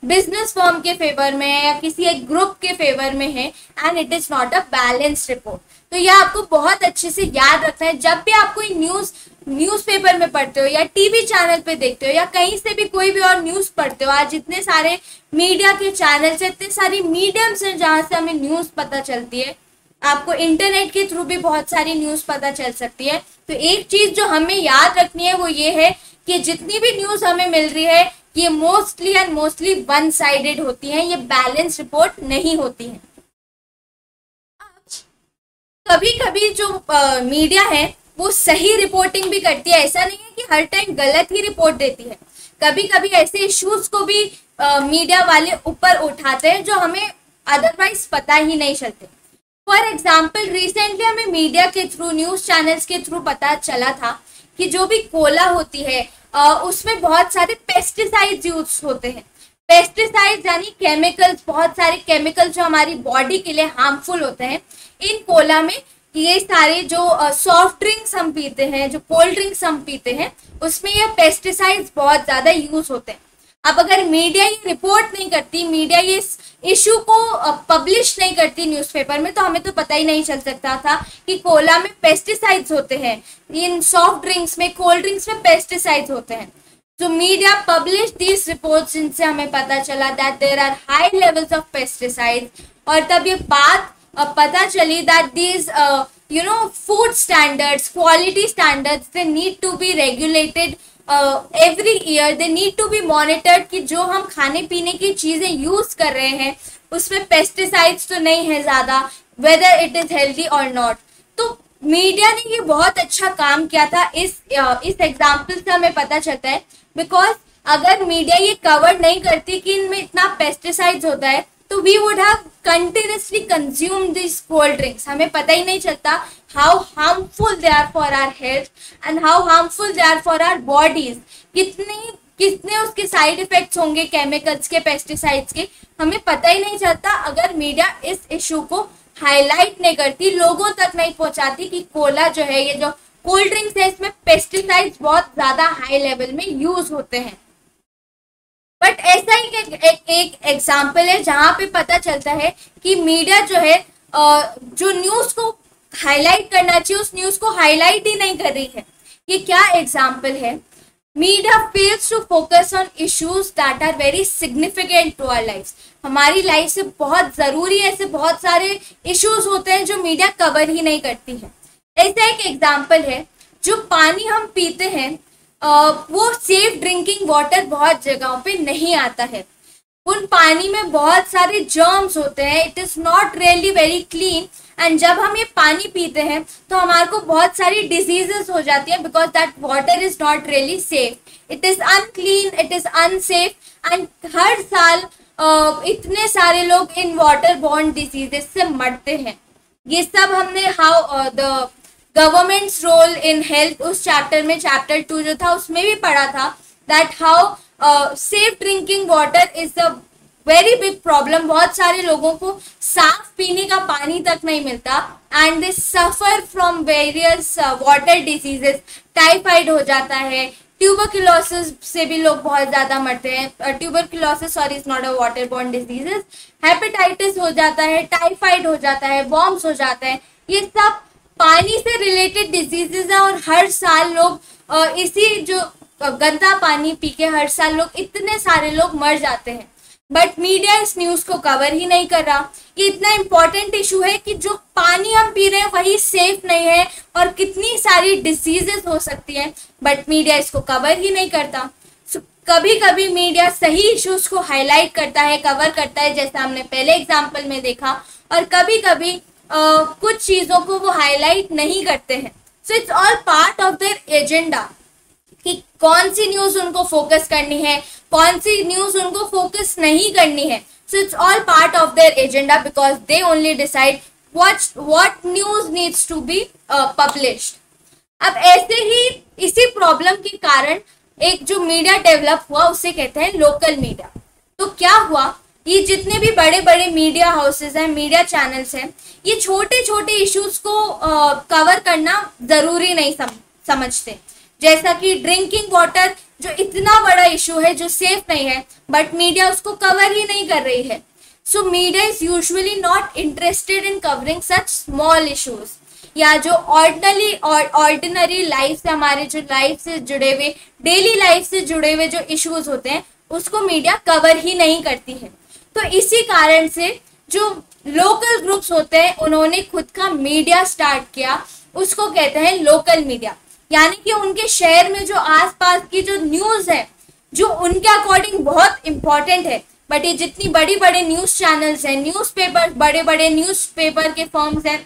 बिजनेस फर्म के फेवर में है या किसी एक ग्रुप के फेवर में है, and it is not a balanced report. तो यह आपको बहुत अच्छे से याद रखना है। जब भी आप कोई न्यूज़पेपर में पढ़ते हो या टीवी चैनल पे देखते हो या कहीं से भी कोई भी और न्यूज़ पढ़ते हो, आज इतने सारे मीडिया के चैनल्स हैं, इतने सारी मीडियम्स हैं जहाँ से हमें न्यूज़ पता चलती है, आपको इंटरनेट के थ्रू भी बहुत सारी न्यूज़ पता चल सकती है। तो एक चीज़ जो हमें याद रखनी है वो ये है कि जितनी भी न्यूज़ हमें मिल रही है ये मोस्टली वन साइडेड होती हैं, ये बैलेंस रिपोर्ट नहीं होती हैं। कभी कभी जो मीडिया है वो सही रिपोर्टिंग भी करती है, ऐसा नहीं है कि हर टाइम गलत ही रिपोर्ट देती है, कभी कभी ऐसे इश्यूज को भी मीडिया वाले ऊपर उठाते हैं जो हमें अदरवाइज पता ही नहीं चलते। फॉर एग्जांपल, रिसेंटली हमें मीडिया के थ्रू, न्यूज़ चैनल्स के थ्रू पता चला था कि जो भी कोला होती है उसमें बहुत सारे पेस्टिसाइड्स यूज होते हैं। पेस्टिसाइड्स यानी केमिकल्स, बहुत सारे केमिकल्स जो हमारी बॉडी के लिए हार्मफुल होते हैं। इन कोला में ये सारे जो सॉफ्ट ड्रिंक्स हम पीते हैं, जो कोल्ड ड्रिंक्स हम पीते हैं, उसमें ये पेस्टिसाइड्स बहुत ज़्यादा यूज़ होते हैं। अब अगर मीडिया ये रिपोर्ट नहीं करती, मीडिया ये इस इशू को पब्लिश नहीं करती न्यूज़पेपर में, तो हमें तो पता ही नहीं चल सकता था कि कोला में पेस्टिसाइड्स होते हैं, इन सॉफ्ट ड्रिंक्स में, कोल्ड ड्रिंक्स में पेस्टिसाइड्स होते हैं। So media published these reports, जिनसे हमें पता चला that there are high levels of pesticides, और तब ये बात पता चली that these food standards, quality standards, they need to be regulated every year, they need to be monitored कि जो हम खाने पीने की चीज़ें यूज़ कर रहे हैं उसमें पेस्टिसाइड्स तो नहीं है ज़्यादा, whether it is healthy or not। तो मीडिया ने ये बहुत अच्छा काम किया था, इस एग्जाम्पल से हमें पता चलता है, बिकॉज अगर मीडिया ये कवर नहीं करती कि इनमें इतना पेस्टिसाइड्स होता है तो we would have continuously consume this cold drinks. हमें पता ही नहीं चलता how harmful they are for our health and how harmful they are for our bodies, कितने उसके साइड इफेक्ट्स होंगे केमिकल्स के, पेस्टिसाइड्स के, हमें पता ही नहीं चलता अगर मीडिया इस इशू को हाईलाइट नहीं करती, लोगों तक नहीं पहुंचाती कि कोला जो है, ये जो कोल्ड ड्रिंक्स है, इसमें पेस्टिसाइड्स बहुत ज्यादा हाई लेवल में यूज होते हैं। बट ऐसा ही एक एग्जाम्पल है जहां पे पता चलता है कि मीडिया जो है जो न्यूज को हाईलाइट करना चाहिए उस न्यूज को हाईलाइट ही नहीं कर रही है। ये क्या एग्जाम्पल है? Media fails to focus on issues that are very significant to our life. हमारी लाइफ से बहुत जरूरी है, ऐसे बहुत सारे इश्यूज होते हैं जो मीडिया कवर ही नहीं करती है। ऐसा एक एग्जाम्पल है, जो पानी हम पीते हैं वो सेफ ड्रिंकिंग वाटर बहुत जगहों पे नहीं आता है। उन पानी में बहुत सारे जर्म्स होते हैं, it is not really very clean, and जब हम ये पानी पीते हैं तो हमारे को बहुत सारी डिजीजेस हो जाती हैं because that water is not really safe, it is unclean, it is unsafe, and हर साल इतने सारे लोग इन वाटर बॉर्न डिजीजेस से मरते हैं। ये सब हमने how the government's role in health उस चैप्टर में, चैप्टर 2 जो था उसमें भी पढ़ा था that how safe drinking water is a very big problem. बहुत सारे लोगों को साफ पीने का पानी तक नहीं मिलता and they suffer from various water diseases. Typhoid हो जाता है, ट्यूबरक्लोसिस से भी लोग बहुत ज़्यादा मरते हैं, tuberculosis sorry is not a water borne diseases, hepatitis हो जाता है, टाइफाइड हो जाता है, वॉर्म्स हो जाता है, ये सब पानी से रिलेटेड डिजीजेज हैं। और हर साल लोग इसी जो गंदा पानी पी के हर साल लोग इतने सारे लोग मर जाते हैं, बट मीडिया इस न्यूज़ को कवर ही नहीं कर रहा। ये इतना इम्पोर्टेंट इशू है कि जो पानी हम पी रहे हैं वही सेफ नहीं है और कितनी सारी डिजीजेस हो सकती हैं, बट मीडिया इसको कवर ही नहीं करता। कभी कभी मीडिया सही इश्यूज को हाईलाइट करता है, कवर करता है, जैसा हमने पहले एग्जाम्पल में देखा, और कभी कभी कुछ चीज़ों को वो हाईलाइट नहीं करते हैं। So it's all part of their agenda कि कौन सी न्यूज़ उनको फोकस करनी है, कौन सी न्यूज़ उनको फोकस नहीं करनी है। So it's all part of their agenda because they only decide what news needs to be published. अब ऐसे ही इसी प्रॉब्लम के कारण एक जो मीडिया डेवलप हुआ उसे कहते हैं लोकल मीडिया। तो क्या हुआ, ये जितने भी बड़े बड़े मीडिया हाउसेस हैं, मीडिया चैनल्स हैं, ये छोटे छोटे इश्यूज को कवर करना ज़रूरी नहीं समझते। जैसा कि ड्रिंकिंग वाटर जो इतना बड़ा इशू है जो सेफ नहीं है, बट मीडिया उसको कवर ही नहीं कर रही है। So media is usually not interested in covering such small issues, या जो ऑर्डिनरी लाइफ से, हमारे जो लाइफ से जुड़े हुए, डेली लाइफ से जुड़े हुए जो इशूज होते हैं उसको मीडिया कवर ही नहीं करती है। तो इसी कारण से जो लोकल ग्रुप्स होते हैं उन्होंने खुद का मीडिया स्टार्ट किया, उसको कहते हैं लोकल मीडिया। यानी कि उनके शहर में जो आसपास की जो न्यूज़ है जो उनके अकॉर्डिंग बहुत इम्पॉर्टेंट है, बट ये जितनी बड़ी बड़े न्यूज़ चैनल्स हैं, न्यूज़पेपर, बड़े बड़े न्यूज़पेपर के फॉर्म्स हैं,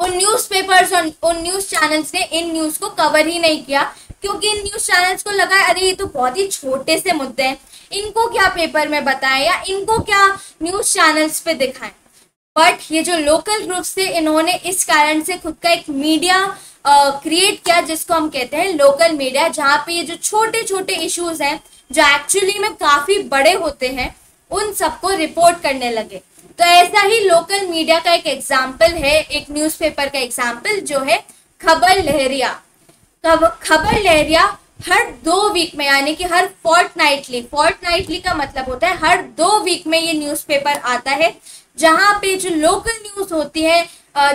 उन न्यूज़पेपर्स और उन न्यूज़ चैनल्स ने इन न्यूज़ को कवर ही नहीं किया क्योंकि इन न्यूज़ चैनल्स को लगा अरे ये तो बहुत ही छोटे से मुद्दे हैं, इनको क्या पेपर में बताएं या इनको क्या न्यूज़ चैनल्स पे दिखाएं। बट ये जो लोकल ग्रुप्स थे इन्होंने इस कारण से खुद का एक मीडिया क्रिएट किया जिसको हम कहते हैं लोकल मीडिया, जहाँ पे ये जो छोटे छोटे इश्यूज हैं जो एक्चुअली में काफ़ी बड़े होते हैं उन सबको रिपोर्ट करने लगे। तो ऐसा ही लोकल मीडिया का एक एग्जाम्पल है, एक न्यूज़पेपर का एग्जाम्पल जो है खबर लहरिया। खबर लहरिया हर 2 वीक में, यानी कि हर फोर्टनाइटली का मतलब होता है हर 2 वीक में ये न्यूज़पेपर आता है, जहाँ पे जो लोकल न्यूज़ होती है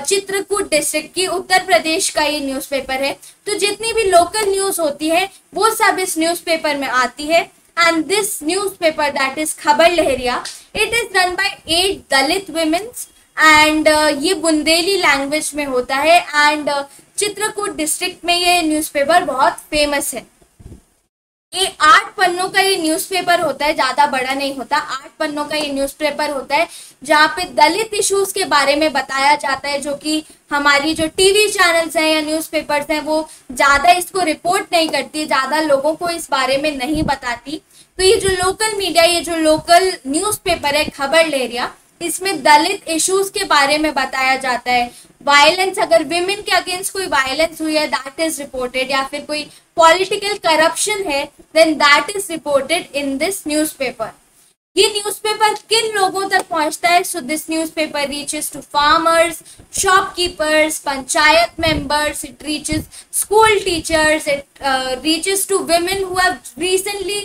चित्रकूट डिस्ट्रिक्ट की, उत्तर प्रदेश का ये न्यूज़पेपर है, तो जितनी भी लोकल न्यूज़ होती है वो सब इस न्यूज़पेपर में आती है। And this newspaper that is Khabar Lahariya, it is run by 8 Dalit women's and ये बुंदेली लैंग्वेज में होता है एंड चित्रकूट डिस्ट्रिक्ट में ये न्यूज़पेपर बहुत फेमस है। ये 8 पन्नों का ये न्यूज़पेपर होता है, ज़्यादा बड़ा नहीं होता, 8 पन्नों का ये न्यूज़पेपर होता है जहाँ पे दलित इश्यूज़ के बारे में बताया जाता है, जो कि हमारी जो टीवी चैनल्स हैं या न्यूज़पेपर्स हैं वो ज़्यादा इसको रिपोर्ट नहीं करती, ज़्यादा लोगों को इस बारे में नहीं बताती। तो ये जो लोकल मीडिया, ये जो लोकल न्यूज़पेपर है खबर लहरिया, इसमें दलित इश्यूज़ के बारे में बताया जाता है। वायलेंस, अगर विमेन के अगेंस्ट कोई वायलेंस हुई है दैट इज रिपोर्टेड, या फिर कोई पॉलिटिकल करप्शन है then that is reported in this newspaper. ये न्यूज़पेपर किन लोगों तक पहुंचता है? So this newspaper reaches to farmers, shopkeepers, panchayat members, it reaches school teachers, it reaches to women who have recently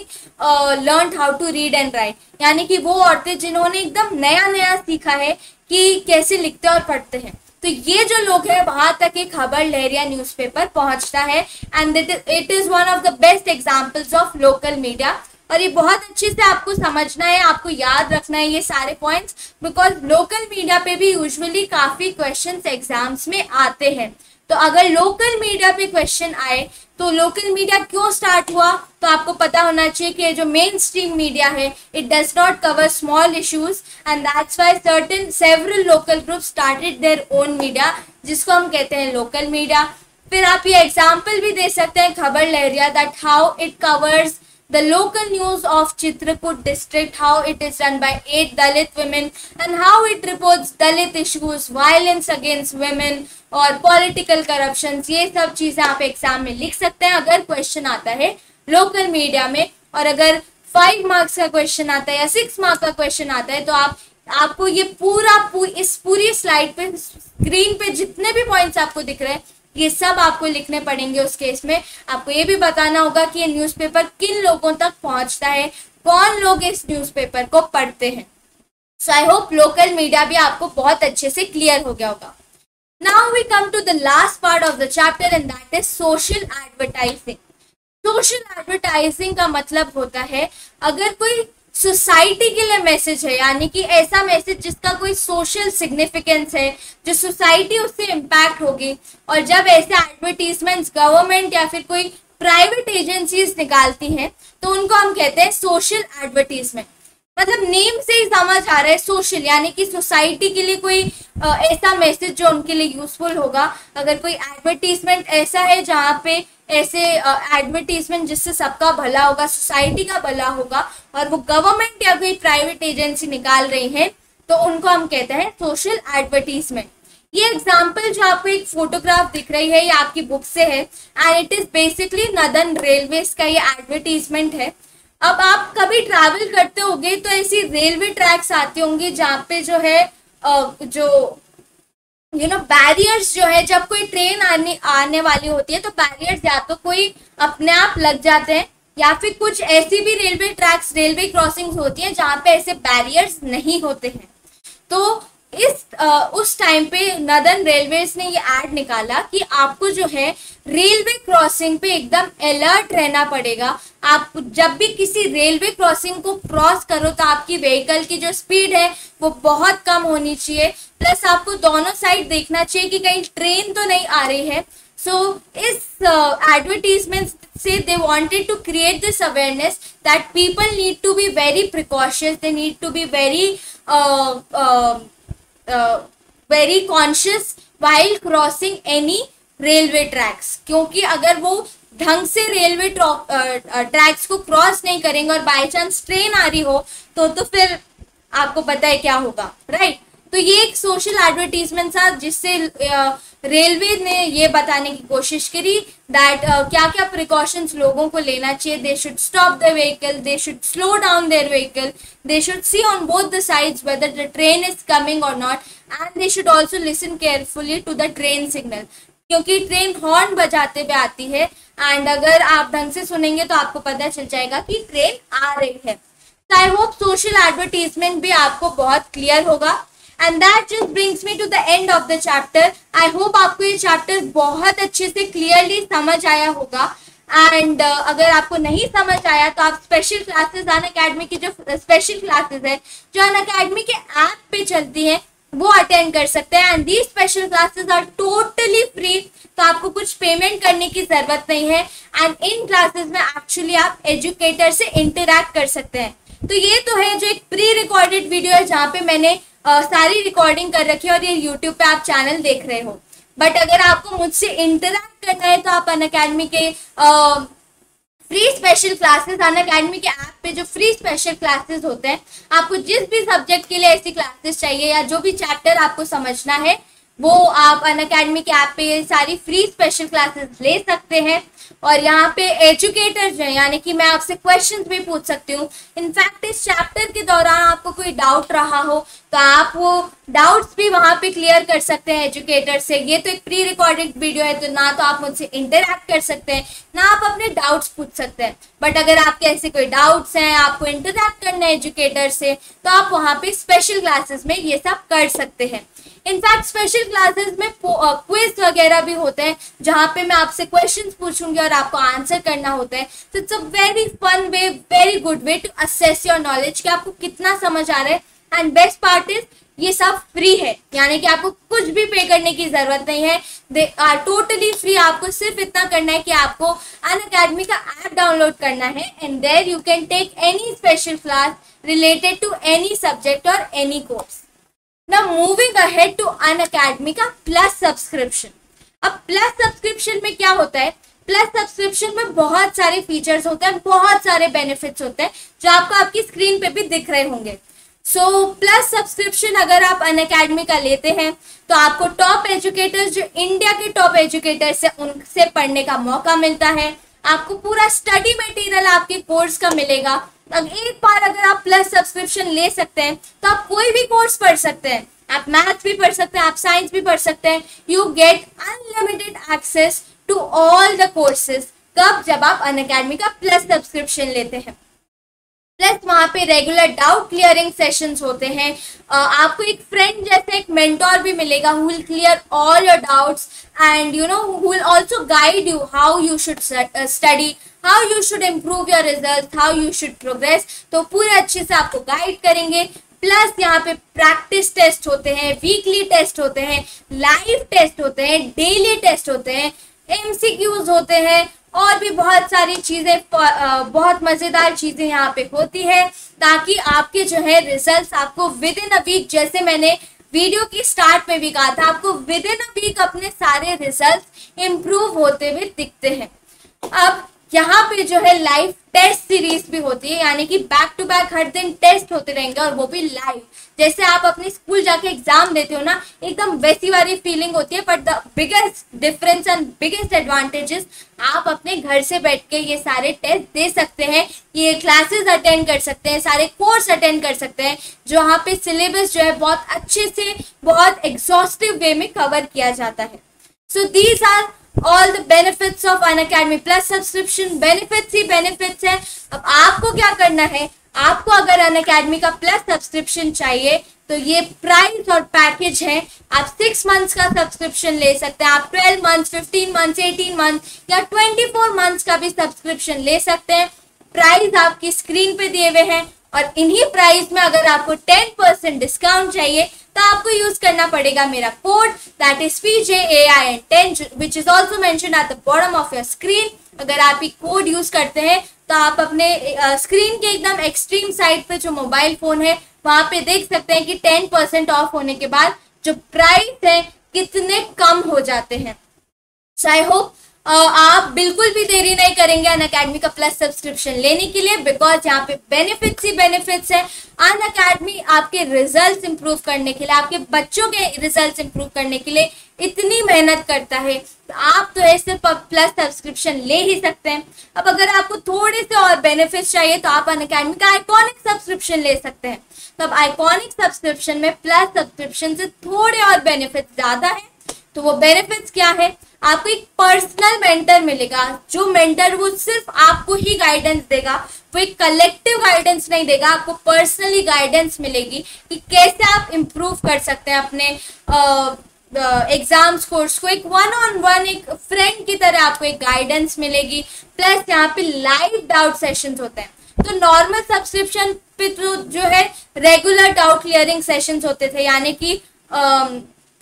learn how to read and write, यानी कि वो औरतें जिन्होंने एकदम नया नया सीखा है कि कैसे लिखते और पढ़ते हैं। तो ये जो लोग हैं वहाँ तक ये खबर लहरिया न्यूज़पेपर पहुँचता है and it is one of the best examples of local media. और ये बहुत अच्छे से आपको समझना है, आपको याद रखना है ये सारे पॉइंट्स, बिकॉज लोकल मीडिया पे भी यूजुअली काफ़ी क्वेश्चंस एग्जाम्स में आते हैं। तो अगर लोकल मीडिया पे क्वेश्चन आए तो लोकल मीडिया क्यों स्टार्ट हुआ, तो आपको पता होना चाहिए कि जो मेन स्ट्रीम मीडिया है it does not cover small issues and that's why several local group started their own media, जिसको हम कहते हैं लोकल मीडिया। फिर आप ये एग्जाम्पल भी दे सकते हैं Khabar Lahariya, that how it covers the local news of Chitrakoot district, how it is run by 8 Dalit women and how it reports Dalit issues, violence against women और political corruptions, ये सब चीज़ें आप एग्जाम में लिख सकते हैं अगर क्वेश्चन आता है लोकल मीडिया में। और अगर 5 मार्क्स का क्वेश्चन आता है या 6 मार्क्स का क्वेश्चन आता है तो आपको ये इस पूरी स्लाइड पे, स्क्रीन पे जितने भी पॉइंट्स आपको दिख रहे हैं ये सब आपको लिखने पड़ेंगे। उस केस में आपको ये भी बताना होगा कि ये न्यूज़पेपर किन लोगों तक पहुंचता है, कौन लोग इस न्यूज़पेपर को पढ़ते हैं। So I hope local media भी आपको बहुत अच्छे से क्लियर हो गया होगा। Now we come to the last part of the chapter and that is social advertising. Social advertising का मतलब होता है अगर कोई सोसाइटी के लिए मैसेज है, यानी कि ऐसा मैसेज जिसका कोई सोशल सिग्निफिकेंस है, जो सोसाइटी उससे इम्पैक्ट होगी। और जब ऐसे एडवर्टीजमेंट्स गवर्नमेंट या फिर कोई प्राइवेट एजेंसीज निकालती हैं तो उनको हम कहते हैं सोशल एडवर्टीजमेंट। मतलब नेम से ही समझ आ रहा है सोशल, यानी कि सोसाइटी के लिए कोई ऐसा मैसेज जो उनके लिए यूजफुल होगा। अगर कोई एडवर्टीजमेंट ऐसा है जहाँ पे ऐसे एडवर्टीजमेंट जिससे सबका भला होगा, सोसाइटी का भला होगा, और वो गवर्नमेंट या कोई प्राइवेट एजेंसी निकाल रही है तो उनको हम कहते हैं सोशल एडवर्टीजमेंट। ये एग्जांपल जो आपको एक फोटोग्राफ दिख रही है ये आपकी बुक से है and it is basically northern railways का ये एडवर्टीजमेंट है। अब आप कभी ट्रैवल करते होंगे तो ऐसी रेलवे ट्रैक्स आती होंगी जहाँ पे जो है बैरियर्स जो है, जब कोई ट्रेन आने वाली होती है तो बैरियर्स या तो कोई अपने आप लग जाते हैं या फिर कुछ ऐसी भी रेलवे ट्रैक्स, रेलवे क्रॉसिंग्स होती हैं जहाँ पे ऐसे बैरियर्स नहीं होते हैं। तो उस टाइम पे नदन रेलवेज ने ये ऐड निकाला कि आपको जो है रेलवे क्रॉसिंग पे एकदम अलर्ट रहना पड़ेगा। आप जब भी किसी रेलवे क्रॉसिंग को क्रॉस करो तो आपकी व्हीकल की जो स्पीड है वो बहुत कम होनी चाहिए, प्लस आपको दोनों साइड देखना चाहिए कि कहीं ट्रेन तो नहीं आ रही है। सो इस एडवर्टीजमेंट से they wanted to create this awareness that people need to be very precautious, they need to be very conscious while crossing any railway tracks, क्योंकि अगर वो ढंग से रेलवे ट्रैक्स को क्रॉस नहीं करेंगे और बाय चांस ट्रेन आ रही हो तो फिर आपको पता है क्या होगा, राइट। तो ये एक सोशल एडवर्टीजमेंट था जिससे रेलवे ने ये बताने की कोशिश करी दैट क्या क्या प्रिकॉशंस लोगों को लेना चाहिए। They should stop the vehicle, they should slow down their vehicle, they should see on both the sides whether the train is coming और not and they should also listen carefully to the train signal, क्योंकि train horn बजाते हुए आती है and अगर आप ढंग से सुनेंगे तो आपको पता चल जाएगा कि ट्रेन आ रही है। तो आई होप सोशल एडवर्टीजमेंट भी आपको बहुत क्लियर होगा and that just brings me to the end of the chapter. I hope आपको ये चैप्टर बहुत अच्छे से क्लियरली समझ आया होगा एंड अगर आपको नहीं समझ आया तो आप स्पेशल क्लासेस अनअकैडमी की, जो स्पेशल क्लासेस है जो अनअकैडमी के ऐप पे चलती हैं वो अटेंड कर सकते हैं and these special classes are totally free. तो आपको कुछ पेमेंट करने की जरूरत नहीं है एंड इन क्लासेस में एक्चुअली आप एजुकेटर से इंटरेक्ट कर सकते हैं। तो ये तो है जो एक प्री रिकॉर्डेड वीडियो है जहाँ पे मैंने सारी रिकॉर्डिंग कर रखी है और ये यूट्यूब पे आप चैनल देख रहे हो। बट अगर आपको मुझसे इंटरेक्ट करना है तो आप अनअकैडमी के फ्री स्पेशल क्लासेस, अनअकैडमी के ऐप पे जो फ्री स्पेशल क्लासेस होते हैं, आपको जिस भी सब्जेक्ट के लिए ऐसी क्लासेस चाहिए या जो भी चैप्टर आपको समझना है वो आप अनअकैडमी के ऐप पे सारी फ्री स्पेशल क्लासेस ले सकते हैं। और यहाँ पे एजुकेटर्स हैं, यानी कि मैं आपसे क्वेश्चंस भी पूछ सकती हूँ। इनफैक्ट इस चैप्टर के दौरान आपको कोई डाउट रहा हो तो आप वो डाउट्स भी वहाँ पे क्लियर कर सकते हैं एजुकेटर से। ये तो एक प्री रिकॉर्डेड वीडियो है, तो ना तो आप मुझसे इंटरैक्ट कर सकते हैं ना आप अपने डाउट्स पूछ सकते हैं, बट अगर आपके ऐसे कोई डाउट्स हैं, आपको इंटरैक्ट करना है एजुकेटर से, तो आप वहाँ पे स्पेशल क्लासेस में ये सब कर सकते हैं। इनफैक्ट स्पेशल क्लासेस में क्विज वगैरह भी होते हैं, जहाँ पे मैं आपसे क्वेश्चंस पूछूंगी और आपको आंसर करना होता है। तो it's a very fun way, very good way to assess your knowledge कि आपको कितना समझ आ रहा है। एंड बेस्ट पार्ट इज ये सब फ्री है, यानी कि आपको कुछ भी पे करने की जरूरत नहीं है। They are totally free. आपको सिर्फ इतना करना है कि आपको अनअकैडमी का ऐप डाउनलोड करना है and there you can take any special class related to any subject और any course. Now moving ahead to Unacademy का प्लस सब्सक्रिप्शन। अब प्लस सब्सक्रिप्शन में क्या होता है? प्लस सब्सक्रिप्शन में बहुत सारे फीचर्स होते हैं, बहुत सारे बेनिफिट्स होते हैं जो आपको आपकी स्क्रीन पे भी दिख रहे होंगे। सो प्लस सब्सक्रिप्शन अगर आप Unacademy का लेते हैं तो आपको टॉप एजुकेटर्स, जो इंडिया के टॉप एजुकेटर्स हैं, उनसे पढ़ने का मौका मिलता है। आपको पूरा स्टडी मटेरियल आपके कोर्स का मिलेगा। एक बार अगर आप प्लस सब्सक्रिप्शन ले सकते हैं तो आप कोई भी कोर्स पढ़ सकते हैं। आप मैथ्स भी पढ़ सकते हैं, आप साइंस भी पढ़ सकते हैं। You get unlimited access to all the courses. कब? जब आप अनअकैडमी का प्लस सब्सक्रिप्शन लेते हैं। प्लस वहाँ पे रेगुलर डाउट क्लियरिंग सेशंस होते हैं। आपको एक फ्रेंड जैसे एक मेंटोर भी मिलेगा who will clear all your doubts and you know who will also guide you how you should study, how you should improve your result, how you should progress. तो पूरे अच्छे से आपको गाइड करेंगे। प्लस यहाँ पे प्रैक्टिस टेस्ट होते हैं, वीकली टेस्ट होते हैं, लाइव टेस्ट होते हैं, डेली टेस्ट होते हैं, एमसीक्यूज होते हैं और भी बहुत सारी चीज़ें, बहुत मज़ेदार चीज़ें यहाँ पे होती है, ताकि आपके जो है रिजल्ट्स आपको विद इन अ वीक, जैसे मैंने वीडियो की स्टार्ट में भी कहा था, आपको विद इन अ वीक अपने सारे रिजल्ट्स इम्प्रूव होते हुए दिखते हैं। अब यहाँ पे जो है लाइव टेस्ट सीरीज भी होती है, यानी कि बैक टू बैक हर दिन टेस्ट होते रहेंगे और वो भी लाइव। जैसे आप अपने स्कूल जाके एग्जाम देते हो ना, एकदम वैसी वाली फीलिंग होती है। But the biggest difference and biggest advantages, आप अपने घर से बैठ के ये सारे टेस्ट दे सकते हैं, ये क्लासेस अटेंड कर सकते हैं, सारे कोर्स अटेंड कर सकते हैं, जहाँ पे सिलेबस जो है बहुत अच्छे से, बहुत एग्जॉस्टिव वे में कवर किया जाता है। So these are All the benefits of Unacademy Plus subscription। benefits ही benefits है। अब आपको क्या करना है, आपको अगर Unacademy का Plus subscription चाहिए तो ये प्राइस और पैकेज है। आप 6 months का सब्सक्रिप्शन ले सकते हैं, आप 12 months, 15 months, 18 months या 24 months का भी सब्सक्रिप्शन ले सकते हैं। प्राइस आपकी स्क्रीन पे दिए हुए हैं और इन्हीं प्राइस में अगर आपको 10% डिस्काउंट चाहिए तो आपको यूज करना पड़ेगा मेरा code, that is PJAI10, which is also mentioned at the bottom of your screen. अगर आप ये कोड यूज करते हैं तो आप अपने स्क्रीन के एकदम एक्सट्रीम साइड पे जो मोबाइल फोन है वहां पे देख सकते हैं कि 10% ऑफ होने के बाद जो प्राइस है कितने कम हो जाते हैं। सो आई होप आप बिल्कुल भी देरी नहीं करेंगे अनअकैडमी का प्लस सब्सक्रिप्शन लेने के लिए, बिकॉज यहाँ पे बेनिफिट्स ही बेनिफिट्स है। अनअकैडमी आपके रिजल्ट्स इंप्रूव करने के लिए, आपके बच्चों के रिजल्ट्स इंप्रूव करने के लिए इतनी मेहनत करता है, तो आप तो ऐसे प्लस सब्सक्रिप्शन ले ही सकते हैं। अब अगर आपको थोड़े से और बेनिफिट्स चाहिए तो आप अनअकैडमी का आइकॉनिक सब्सक्रिप्शन ले सकते हैं। तो अब आइकॉनिक सब्सक्रिप्शन में प्लस सब्सक्रिप्शन से थोड़े और बेनिफिट्स ज़्यादा है। तो वो बेनिफिट्स क्या है? आपको एक पर्सनल मेंटर मिलेगा, जो मेंटर वो सिर्फ आपको ही गाइडेंस देगा, वो एक कलेक्टिव गाइडेंस नहीं देगा। आपको पर्सनली गाइडेंस मिलेगी कि कैसे आप इम्प्रूव कर सकते हैं अपने एग्जाम्स कोर्स को। एक 1-on-1, एक फ्रेंड की तरह आपको एक गाइडेंस मिलेगी। प्लस यहाँ पे लाइव डाउट सेशंस होते हैं। तो नॉर्मल सब्सक्रिप्शन पे तो जो है रेगुलर डाउट क्लियरिंग सेशंस होते थे, यानी कि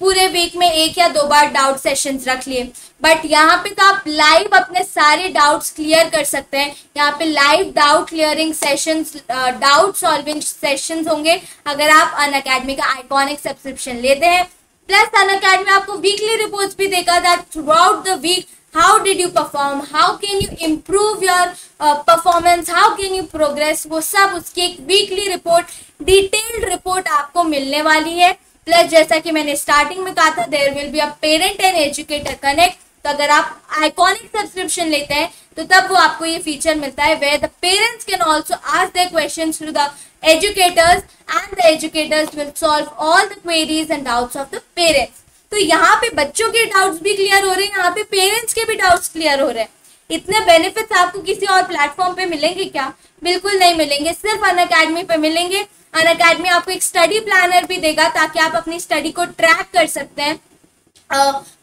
पूरे वीक में 1 या 2 बार डाउट सेशंस रख लिए। बट यहाँ पे तो आप लाइव अपने सारे डाउट्स क्लियर कर सकते हैं। यहाँ पे live doubt clearing sessions, doubt solving sessions होंगे अगर आप अनअकैडमी का आइकॉनिक सब्सक्रिप्शन लेते हैं। प्लस अनअकैडमी आपको वीकली रिपोर्ट्स भी देगा, that throughout the week how did you perform, how can you improve your performance, how can you progress, वो सब उसकी एक वीकली रिपोर्ट, डिटेल्ड रिपोर्ट आपको मिलने वाली है। प्लस जैसा कि मैंने स्टार्टिंग में कहा था there will be a parent and educator connect, तो अगर आप आइकॉनिक सब्सक्रिप्शन लेते हैं तो तब वो आपको ये फीचर मिलता है where the parents can also ask their questions through the educators and the educators will solve all the queries and doubts of the parents. तो यहाँ पे बच्चों के डाउट्स भी क्लियर हो रहे हैं, यहाँ पे पेरेंट्स के भी डाउट्स क्लियर हो रहे हैं। इतने बेनिफिट्स आपको किसी और प्लेटफॉर्म पे मिलेंगे क्या? बिल्कुल नहीं मिलेंगे, सिर्फ अनअकैडमी पे मिलेंगे। अनअकैडमी आपको एक स्टडी प्लानर भी देगा ताकि आप अपनी स्टडी को ट्रैक कर सकते हैं,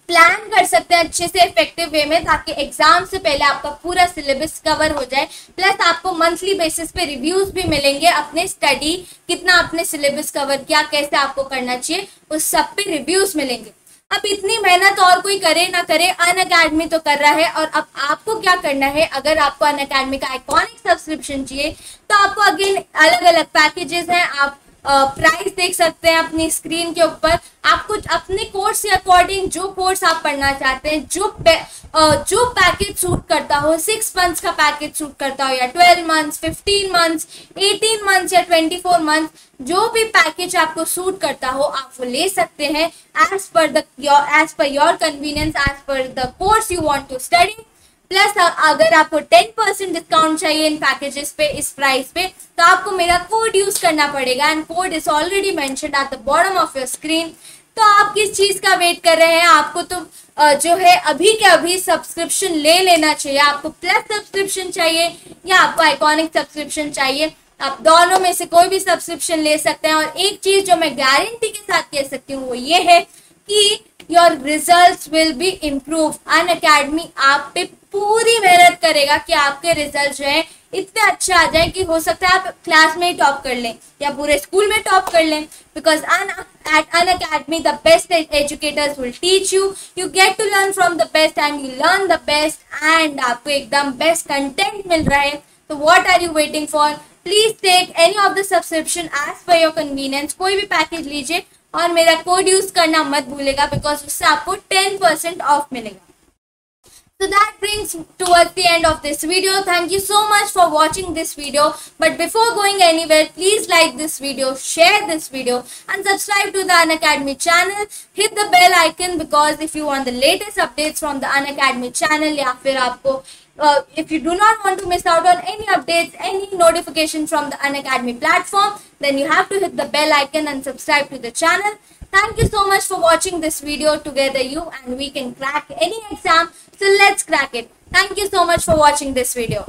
प्लान कर सकते हैं अच्छे से इफेक्टिव वे में, ताकि एग्जाम से पहले आपका पूरा सिलेबस कवर हो जाए। प्लस आपको मंथली बेसिस पे रिव्यूज भी मिलेंगे अपने स्टडी, कितना आपने सिलेबस कवर किया, कैसे आपको करना चाहिए, उस सब पे रिव्यूज मिलेंगे। अब इतनी मेहनत और कोई करे ना करे, अनअकैडमी तो कर रहा है। और अब आपको क्या करना है, अगर आपको अनअकैडमी का आइकॉनिक सब्सक्रिप्शन चाहिए तो आपको अगेन अलग अलग पैकेजेस हैं, आप प्राइस देख सकते हैं अपनी स्क्रीन के ऊपर। आपको अपने कोर्स के अकॉर्डिंग जो कोर्स आप पढ़ना चाहते हैं, जो पैकेज सूट करता हो, 6 मंथ्स का पैकेज सूट करता हो या 12 मंथ्स, 15 मंथ्स, 18 मंथ्स या 24 मंथ्स, जो भी पैकेज आपको सूट करता हो आप वो ले सकते हैं as per your convenience, as per the course you want to study. Plus अगर आपको 10% डिस्काउंट चाहिए इन पैकेजेस पे इस प्राइस पे, तो आपको मेरा कोड यूज करना पड़ेगा and code is already mentioned at the bottom of your screen. तो आप किस चीज का वेट कर रहे हैं? आपको तो जो है अभी के अभी सब्सक्रिप्शन ले लेना चाहिए। आपको प्लस सब्सक्रिप्शन चाहिए या आपको आइकॉनिक सब्सक्रिप्शन चाहिए, आप दोनों में से कोई भी सब्सक्रिप्शन ले सकते हैं। और एक चीज जो मैं गारंटी के साथ कह सकती हूँ वो ये है कि your result will be improve. Unacademy आप पे पूरी मेहनत करेगा कि आपके रिजल्ट जो है इतने अच्छे आ जाए कि हो सकता है आप क्लास में ही टॉप कर लें या पूरे स्कूल में टॉप कर लें। Because at Unacademy the best educators will teach you, you get to learn from the best and you learn the best and आपको एकदम बेस्ट कंटेंट मिल रहा है। तो what are you waiting for? Please take any of the subscription as per your convenience, कोई भी package लीजिए और मेरा कोड यूज करना मत भूलेगा बिकॉज उससे आपको 10% ऑफ मिलेगा। So that brings towards the end of this video. Thank you so much for watching this video. But before going anywhere, please like this video, share this video and subscribe to the Unacademy channel. Hit the bell icon because if you want the latest updates from the Unacademy channel या फिर आपको if you do not want to miss out on any updates, any notification from the Unacademy platform, then you have to hit the bell icon and subscribe to the channel. Thank you so much for watching this video. Together you and we can crack any exam. So let's crack it. Thank you so much for watching this video.